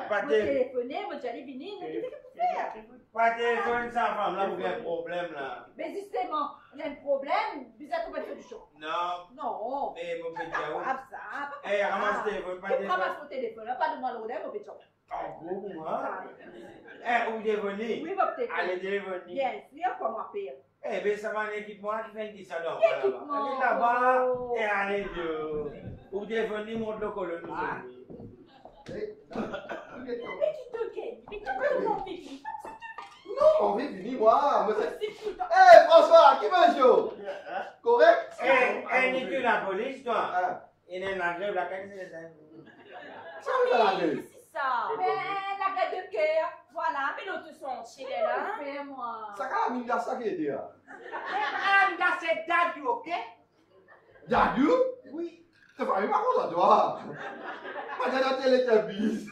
pas vous téléphoner, vous allez venir, vous allez faire. Pas téléphoner sans femme, là, vous avez un problème, là. Mais justement, on a un problème, vous allez trouver du chaud. Non. Non. Eh, mon petit chaud. Eh, ramasse le téléphone, pas de téléphone. Ramasse mon téléphone, pas de mal au lèvres, mon petit chaud. En gros, moi. Eh, où dévonner? Oui, votre téléphone. Allez, dévonner. Bien sûr, comment faire? Eh bien, ça va un équipement qui fait dix alors. Équipement. Allez là-bas, et allez de. Où dévonner, monte le colonne. Mais tu te gagnes. Mais tu te convives. Non, on veut venir, moi. Eh, François, qui va jouer? Correct? Eh, n'est que la police, toi. Il est la grève, la canne, c'est les amis. Mais la grève de cœur, voilà, mais l'autre sont chez les là. Mais moi. Ça quand même ça qui est là. Mais là c'est Dadou, ok? Dadou? Oui. Tu vas lui marquer la doigt. Moi j'ai dans télé ta bise.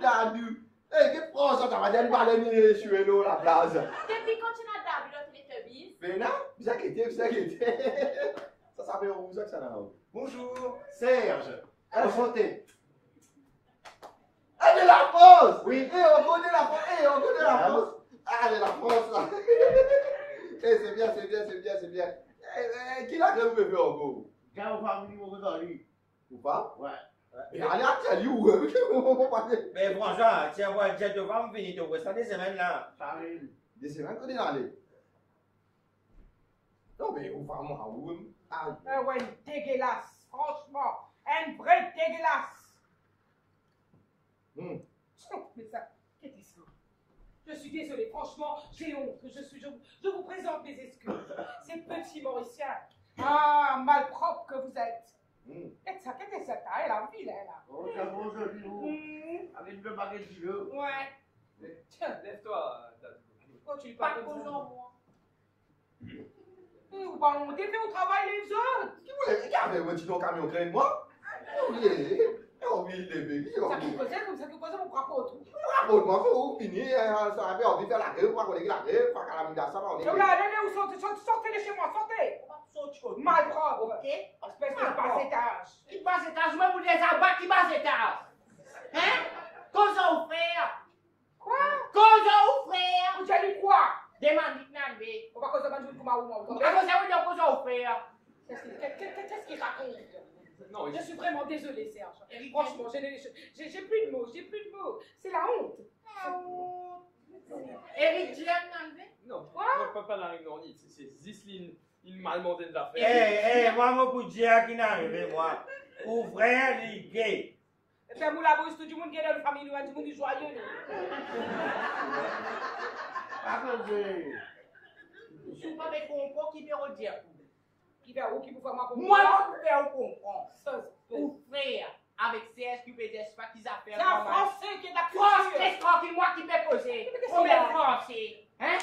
Dadou. Eh que prends ça, tu vas dire parler sur l'eau la place. Depuis quand tu n'as Dadou dans télé ta bise? Mais là, vous inquiétez, vous inquiétez. Ça ça fait rouge ça là. Bonjour, Serge. Enchanté. Elle est la France! Oui! Et on connaît la France! Et on connaît la France! Ah, elle est la France là! Eh, c'est bien, c'est bien, c'est bien, c'est bien! Eh, qui l'a grève vous bébé en gros? Quand on parle du monde dans lui. Ou pas? Ouais. Mais allez, tiens, lui, où est-ce? Mais franchement, tiens, moi, tiens, tu vas me finir de rester des semaines là! Des semaines qu'on est dans les. Non, mais on va m'en avoir. Ah ouais, dégueulasse! Franchement! Un vrai dégueulasse! Hum. Mais ça, qu'est-ce que c'est? Je suis désolée, franchement, j'ai honte. Je, suis, je, je vous présente mes excuses. Ces petits Mauriciens, ah, malpropres que vous êtes. Hum. Et ça, qu'est-ce que c'est? Elle a envie, là, elle a. Oh, c'est bon, je dis vous. Avec deux baguettes du jeu. Ouais. Mais, tiens, lève-toi. Pourquoi tu lui parles comme ça? Moi. Vous parlez, on défait au travail les autres. Qui voulait? Regardez, moi, dis donc, camion, crée-moi. Oh oui, les bébés, ça vous posait comme ça, vous posez mon rapport. Mon rapport, moi, vous finissez, ça avait envie de faire la grève, vous avez la grève, pas qu'à la minute, ça va, on est. Donc là, allez, sortez, sortez de chez moi, sortez. Malpropre, ok? Espèce de bas-étage. Qui bas-étage? Moi, vous les abattez, qui bas-étage? Hein? Qu'est-ce qu'on fait? Quoi? Qu'est-ce qu'on fait? Vous allez quoi? Demandez, demandez. On va causer un jour pour ma maman. On va causer un jour pour qu'on fait. Qu'est-ce qu'il raconte? Non, je suis vraiment désolée, Serge. Franchement, j'ai plus de mots, j'ai plus de mots. C'est la honte. La honte. Eric, tu l'as enlevé? Non, pas la rigornie, c'est Zisline, il m'a demandé de la faire. Eh, eh, moi, mon coup de diable, il est arrivé, moi. Ouvrez les gays. Et puis, moi, la bosse, tout le monde qui est dans la famille, tout le monde est joyeux. Pas que je... Je suis pas avec mon corps qui me redire. Qui va où, qui vous fait ma comprendre. Moi, je vais vous comprendre. Vous frère, avec Serge qui ne pèse pas qu'ils appellent. C'est un Français qui est la culture. Français, tranquille, moi qui vais poser. Combien de Français? Hein?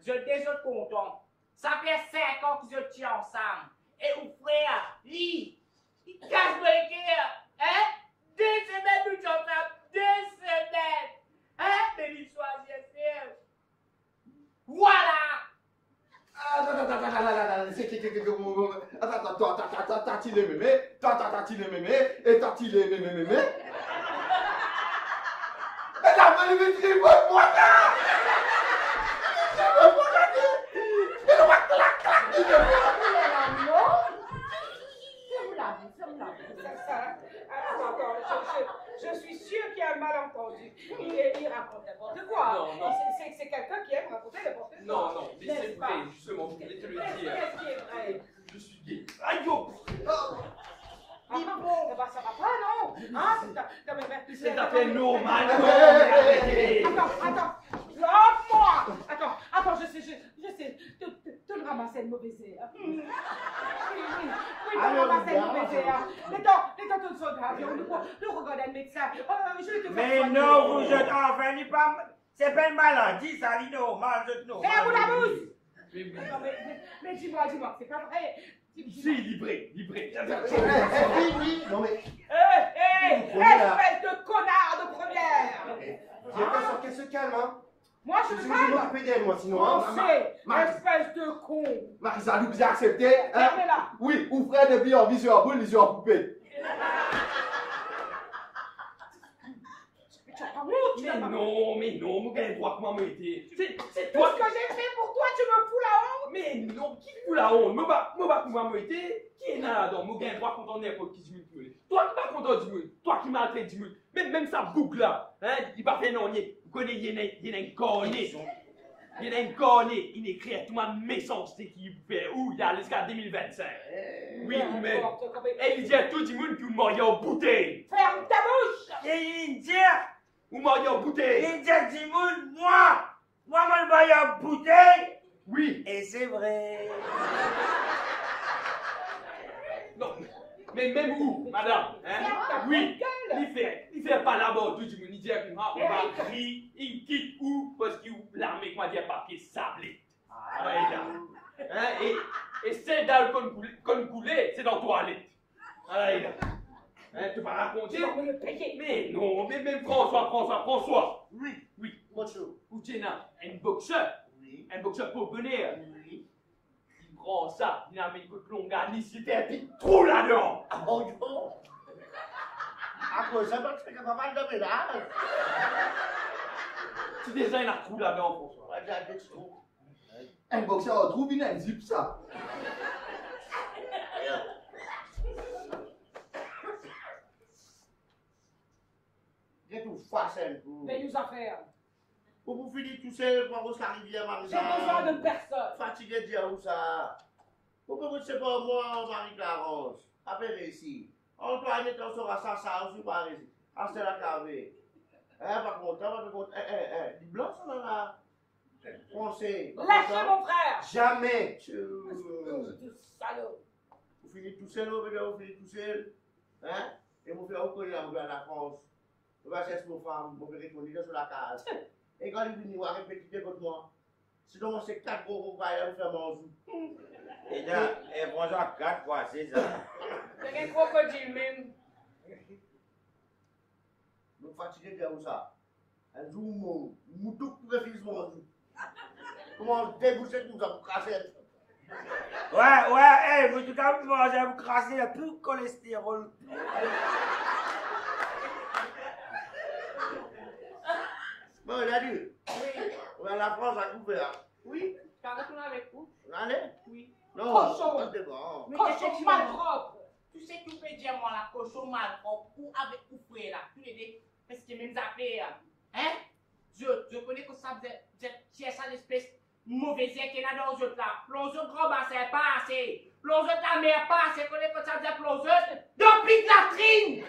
Je désolé content. Ça fait cinq ans que je tiens ensemble. Et vous frère, lui, il casse le cœur. Hein? Deux semaines, nous sommes ensemble. Deux semaines. Hein? Mais il choisit Serge. Voilà! Attends, attends, attends, attends, attends, attends, attends, attends, attends, tati les mémés, tati les mémés, et tati les mémés, mémés. Mais la bonne maîtrise, moi, moi, là! Je me vois rater! Mais on va clac, clac, il me fait! C'est vous là, c'est vous là. C'est ça, hein? Attends, je suis sûre qu'il y a un malentendu. Il raconte n'importe quoi. C'est quelqu'un qui aime raconter n'importe quoi. Non, non, mais c'est vrai, justement. Attends, attends. Lance-moi. Attends, attends, je sais, je, je sais. Te, te, te le ramasser le mauvais air. Oui, oui, oui, te le ramasser le mauvais air. Les temps, les temps, tout ça, d'avion, nous regardons le médecin. Je vais te faire. Mais non, vous êtes enfin, n'est pas. C'est pas une maladie, ça, Lino, mal de nous. Eh, vous la bouche. Mais dis-moi, dis-moi, c'est pas vrai. Si, livré, livré. Non mais. Eh, eh, espèce de connard de première. J'ai pas sûr qu'elle se calme, hein. Moi je me calme. Je vais m'occuper d'elle, moi sinon. Espèce de con. Marisa, vous avez accepté, hein? Oui, ou Fred et puis en visu en boule, visu en poupée. Mais non, mais non, mon gars, droit que maman était. C'est tout ce que j'ai fait pour toi, tu me fous la honte? Mais non, qui fout la honte? Mon gars, mon gars, maman était. Qui est là, donc, mon gars, droit qu'on t'en est pour qui tu me toi qui pas content du monde, toi qui m'as traité du monde, même, même sa boucle là, hein, il va faire non, vous connaissez, il y a une cornée. Il y a une cornée, il écrit à tout ma méchanceté qui fait où il y a jusqu'à deux mille vingt-cinq. Oui, mais. Et il dit à tout du monde que vous m'auriez en bouteille. Ferme ta bouche! Et il dit. Ou marié en bouteille. Il dit à Dimoun, moi, moi, je marié en bouteille. Oui. Et c'est vrai. Non, mais même où, madame, hein? Oui, il fait, il fait pas là-bas, tout Dimoun, il dit à moi, on va crier, il quitte où? Parce qu'il l'armée, moi, dit à papier sablé. Ah, il a. Hein? Et c'est dans le congoulé, c'est dans la toilette. Ah, il a. Hein, tu vas raconter? Mais non, mais même François, François, François. Oui, oui. Bonjour. Ou Jenna, un boxeur. Oui. Un boxeur pour venir. Oui. Il prend ça, il a mis une côte longue à l'issue, et puis trou là-dedans. Ah bon, bon. Ah, quoi, ça va, tu fais comme un mal de ménage. Tu déjà, il a trou là-dedans, François. Ouais, j'ai un trou. Un boxeur a trou, il a un zip, ça. Tout facile pour. Fais nous affaires. Pour vous finir tout seul, pour vous arriver à Marisa. J'ai besoin de personne. Fatigué de dire où ça. Pourquoi vous ne savez pas moi, Marie-Clarence? Appelez ici. Antoine est en son assassin, je suis pas ici. Ah, c'est la cave. Par contre, par contre, eh, eh, eh, du blanc, ça va là. Français. Lâchez mon frère. Jamais. Vous finissez tout seul, vous finissez tout seul. Hein? Et vous faites encore la rue à la France. Je vais chercher mon femme, je vais retourner sur la case. Et quand il vient, il répéter contre moi. Sinon, c'est quatre gros repas, vous faire manger. Et là, et bonjour, quatre fois, c'est ça. C'est un crocodile même. Je suis fatigué de ça. Un jour, je suis tout refusé manger. Comment déboucher tout ça pour casser? Ouais, ouais, vous êtes capable de manger, vous crassez, le plus de cholestérol. Bon, il a dit. Oui. On a la France à couper. Oui. Tu as retourné avec vous? Allez? Oui. Non, cochon. Mais cochon malpropre. Tu sais que tu peux dire, moi, la cochon malpropre, ou avec couper là. Tu l'aides, parce que même appelé. Hein? Je, je connais que ça, c'est ça l'espèce mauvaise air qu'il y a dans le jeu là. Plongeuse grand bas, c'est pas assez. Plongeuse ta mère, pas assez. Je connais que ça, c'est plongeuse. Depuis de la trine!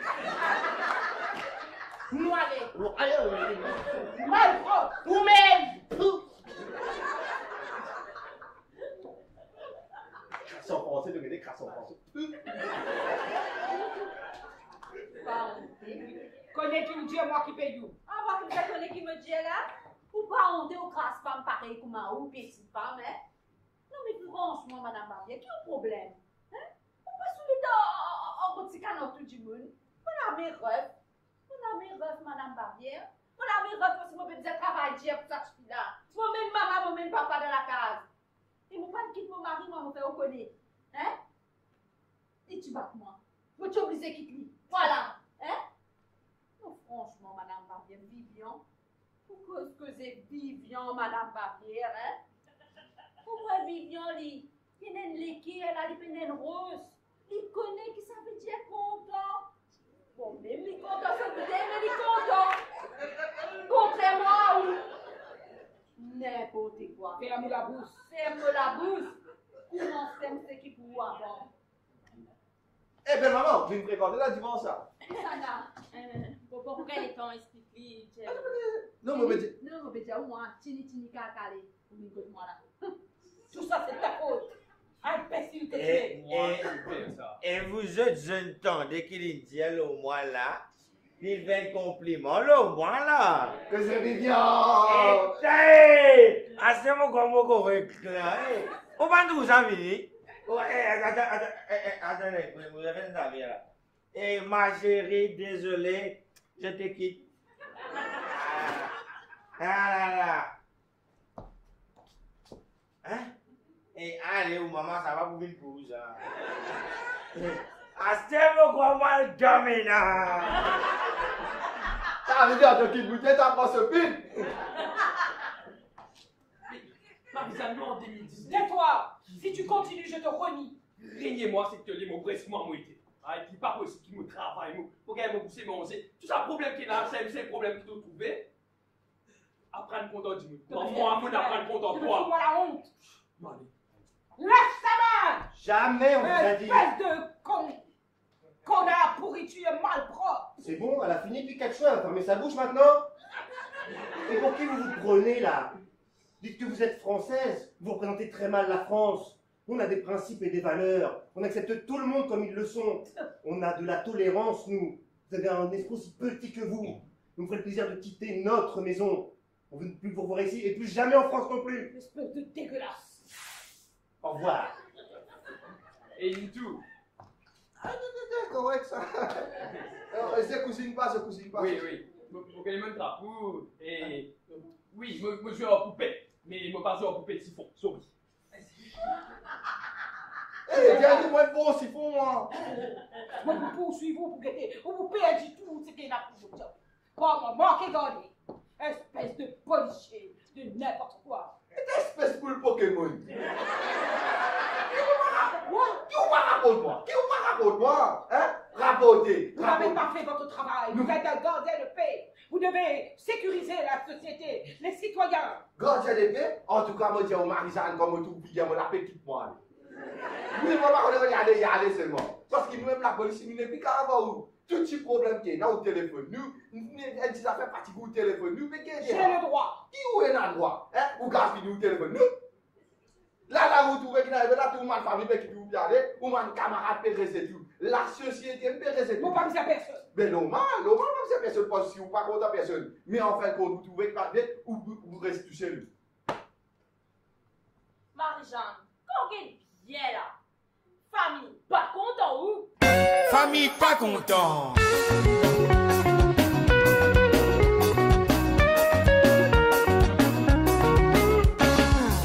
Nous allons. Mal propre. Ou même. Sans penser de m'aider, sans penser. Connais-tu le Dieu, moi qui paye vous? Ah, moi qui me connais qui me dit là? Ou pas on est au crasse femme pareil comme un ou petite femme, hein? Non, mais franchement, madame Barbier, quel problème? Hein? On peut se mettre en petit canon tout du monde. On a mes rêves. Mon ami Reuf, madame Barbière. Mon ami Reuf, parce que moi, je disais, travaille, j'ai pour ça que je suis là. Moi, même maman, moi, même papa dans la case. Et mon père quitte mon mari, moi, mon père, on connaît. Hein? Et tu bats moi. Moi, tu es obligé de quitter lui. Voilà. Hein? Non, franchement, madame Barbière, Vivian. Pourquoi est-ce que c'est Vivian, madame Barbière, hein? Pourquoi Vivian, lui? Il y a une léquille, elle a une rose. Il connaît qui ça veut dire content. Bon, même les contents, ça vous aime, mais les contents. Contrairement à où? N'importe quoi. Ferme la bouche. Ferme la bouche. Comment ferme ce qui pour avant? Eh bien, maman, vous me précontez là, dis-moi ça. Ça, là. Pourquoi les temps expliquent? Non, mais dis. Non, mais dis au moins, tini tini kakale, ou bien moi là. Tout ça c'est ta faute. Imbécile que tu es. Et vous autres jeunes temps, dès qu'il dit au moins là, il fait un compliment au moins là. Que c'est bien. Hey, à ce moment où on réclame, on va nous amis. Oh, attends, attends, attendez, vous avez des amis là. Et ma chérie, désolé, je te quitte. Ah là là. Hein? Et allez, où maman, ça va pour une pause. Astez-vous comme un dominant. T'as arrivé à te quitter, t'as pas ce pile. Marie-Zanne, en deux mille dix. Tais-toi! Si tu continues, je te renie. Régnez-moi, c'est que les mots bressent moi, moi. Ah, et puis pas aussi qui me travaille, pour gagner mon poussé, manger. Tout ça, problème qui est là, c'est le problème que tu as trouvé. Apprendre content du monde. Maman, à mon apprendre content toi. Tu vois la honte. Lâche ta main! Jamais on vous a dit. Espèce de con. Connard pourriture malpropre. C'est bon, elle a fini depuis quatre fois, elle a fermé sa bouche maintenant. Et pour qui vous vous prenez là? Dites que vous êtes française, vous représentez très mal la France. On a des principes et des valeurs. On accepte tout le monde comme ils le sont. On a de la tolérance, nous. Vous avez un esprit aussi petit que vous. Vous me ferez le plaisir de quitter notre maison. On veut ne plus vous revoir ici et plus jamais en France non plus. Espèce de dégueulasse. Au revoir. Et du tout. Ah, c'est correct ça. Alors, c'est cousine pas, c'est cousine pas. Oui, oui. Vous connaissez même trapou. Et. Oui, je suis en poupée. Mais je ne pas en poupée de siphon. Sorry. Eh, gardez-moi le bon siphon, moi! Moi, vous poursuivez, vous guettez, vous vous perdez tout ce qu'il y a pour vous. Comment manquer garder? Espèce de policier, de n'importe quoi. Et espèce pour le Pokémon! Qui vous raconte moi? Qui vous raconte moi? Qui vous raconte moi? Hein? Rapportez! Vous n'avez pas fait votre travail, vous êtes un gardien de paix! Vous devez sécuriser la société, les citoyens. Gardien de paix. En tout cas, moi, je dis aux Marie-Jeanne, comme tout le monde, on a fait tout moi. Oui, moi, je vais regarder, regarder seulement. Parce que nous-mêmes, la police, nous n'est plus qu'à avoir tout petit problème qui est dans le téléphone. Nous, elle dit ça fait partie du téléphone. Nous, mais qu'est-ce que c'est? J'ai le droit. Qui ou est dans le droit? Hein? Ou gaspiller le téléphone. Nous, là, là, vous trouvez qu'il y a tout le monde, famille, qui vous regardez, ou mon camarade, peut rester tout. La société ne peut rester. Vous ne pouvez pas me personne. Mais normal, normal, vous ne pouvez pas personne parce que vous ne pouvez pas compter à personne. Mais en fait, quand vous trouvez que vous êtes ou vous restez chez lui. Marie-Jeanne, quand vous êtes bien là, famille pas content ou? Famille pas content.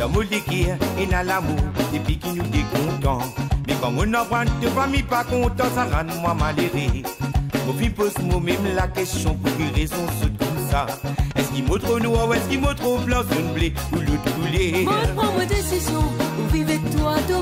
Dans mon dégât, il y a l'amour depuis qu'il nous décontente. Mais quand on n'a pas de famille pas content, ça rend moi malheureux. Mon fils pose moi-même la question pour quelle raison se trouve ça. Est-ce qu'il m'a trop noir ou est-ce qu'il m'a trop blanc, un blé ou l'autre coulé? Moi prends ma décision, vivez-toi de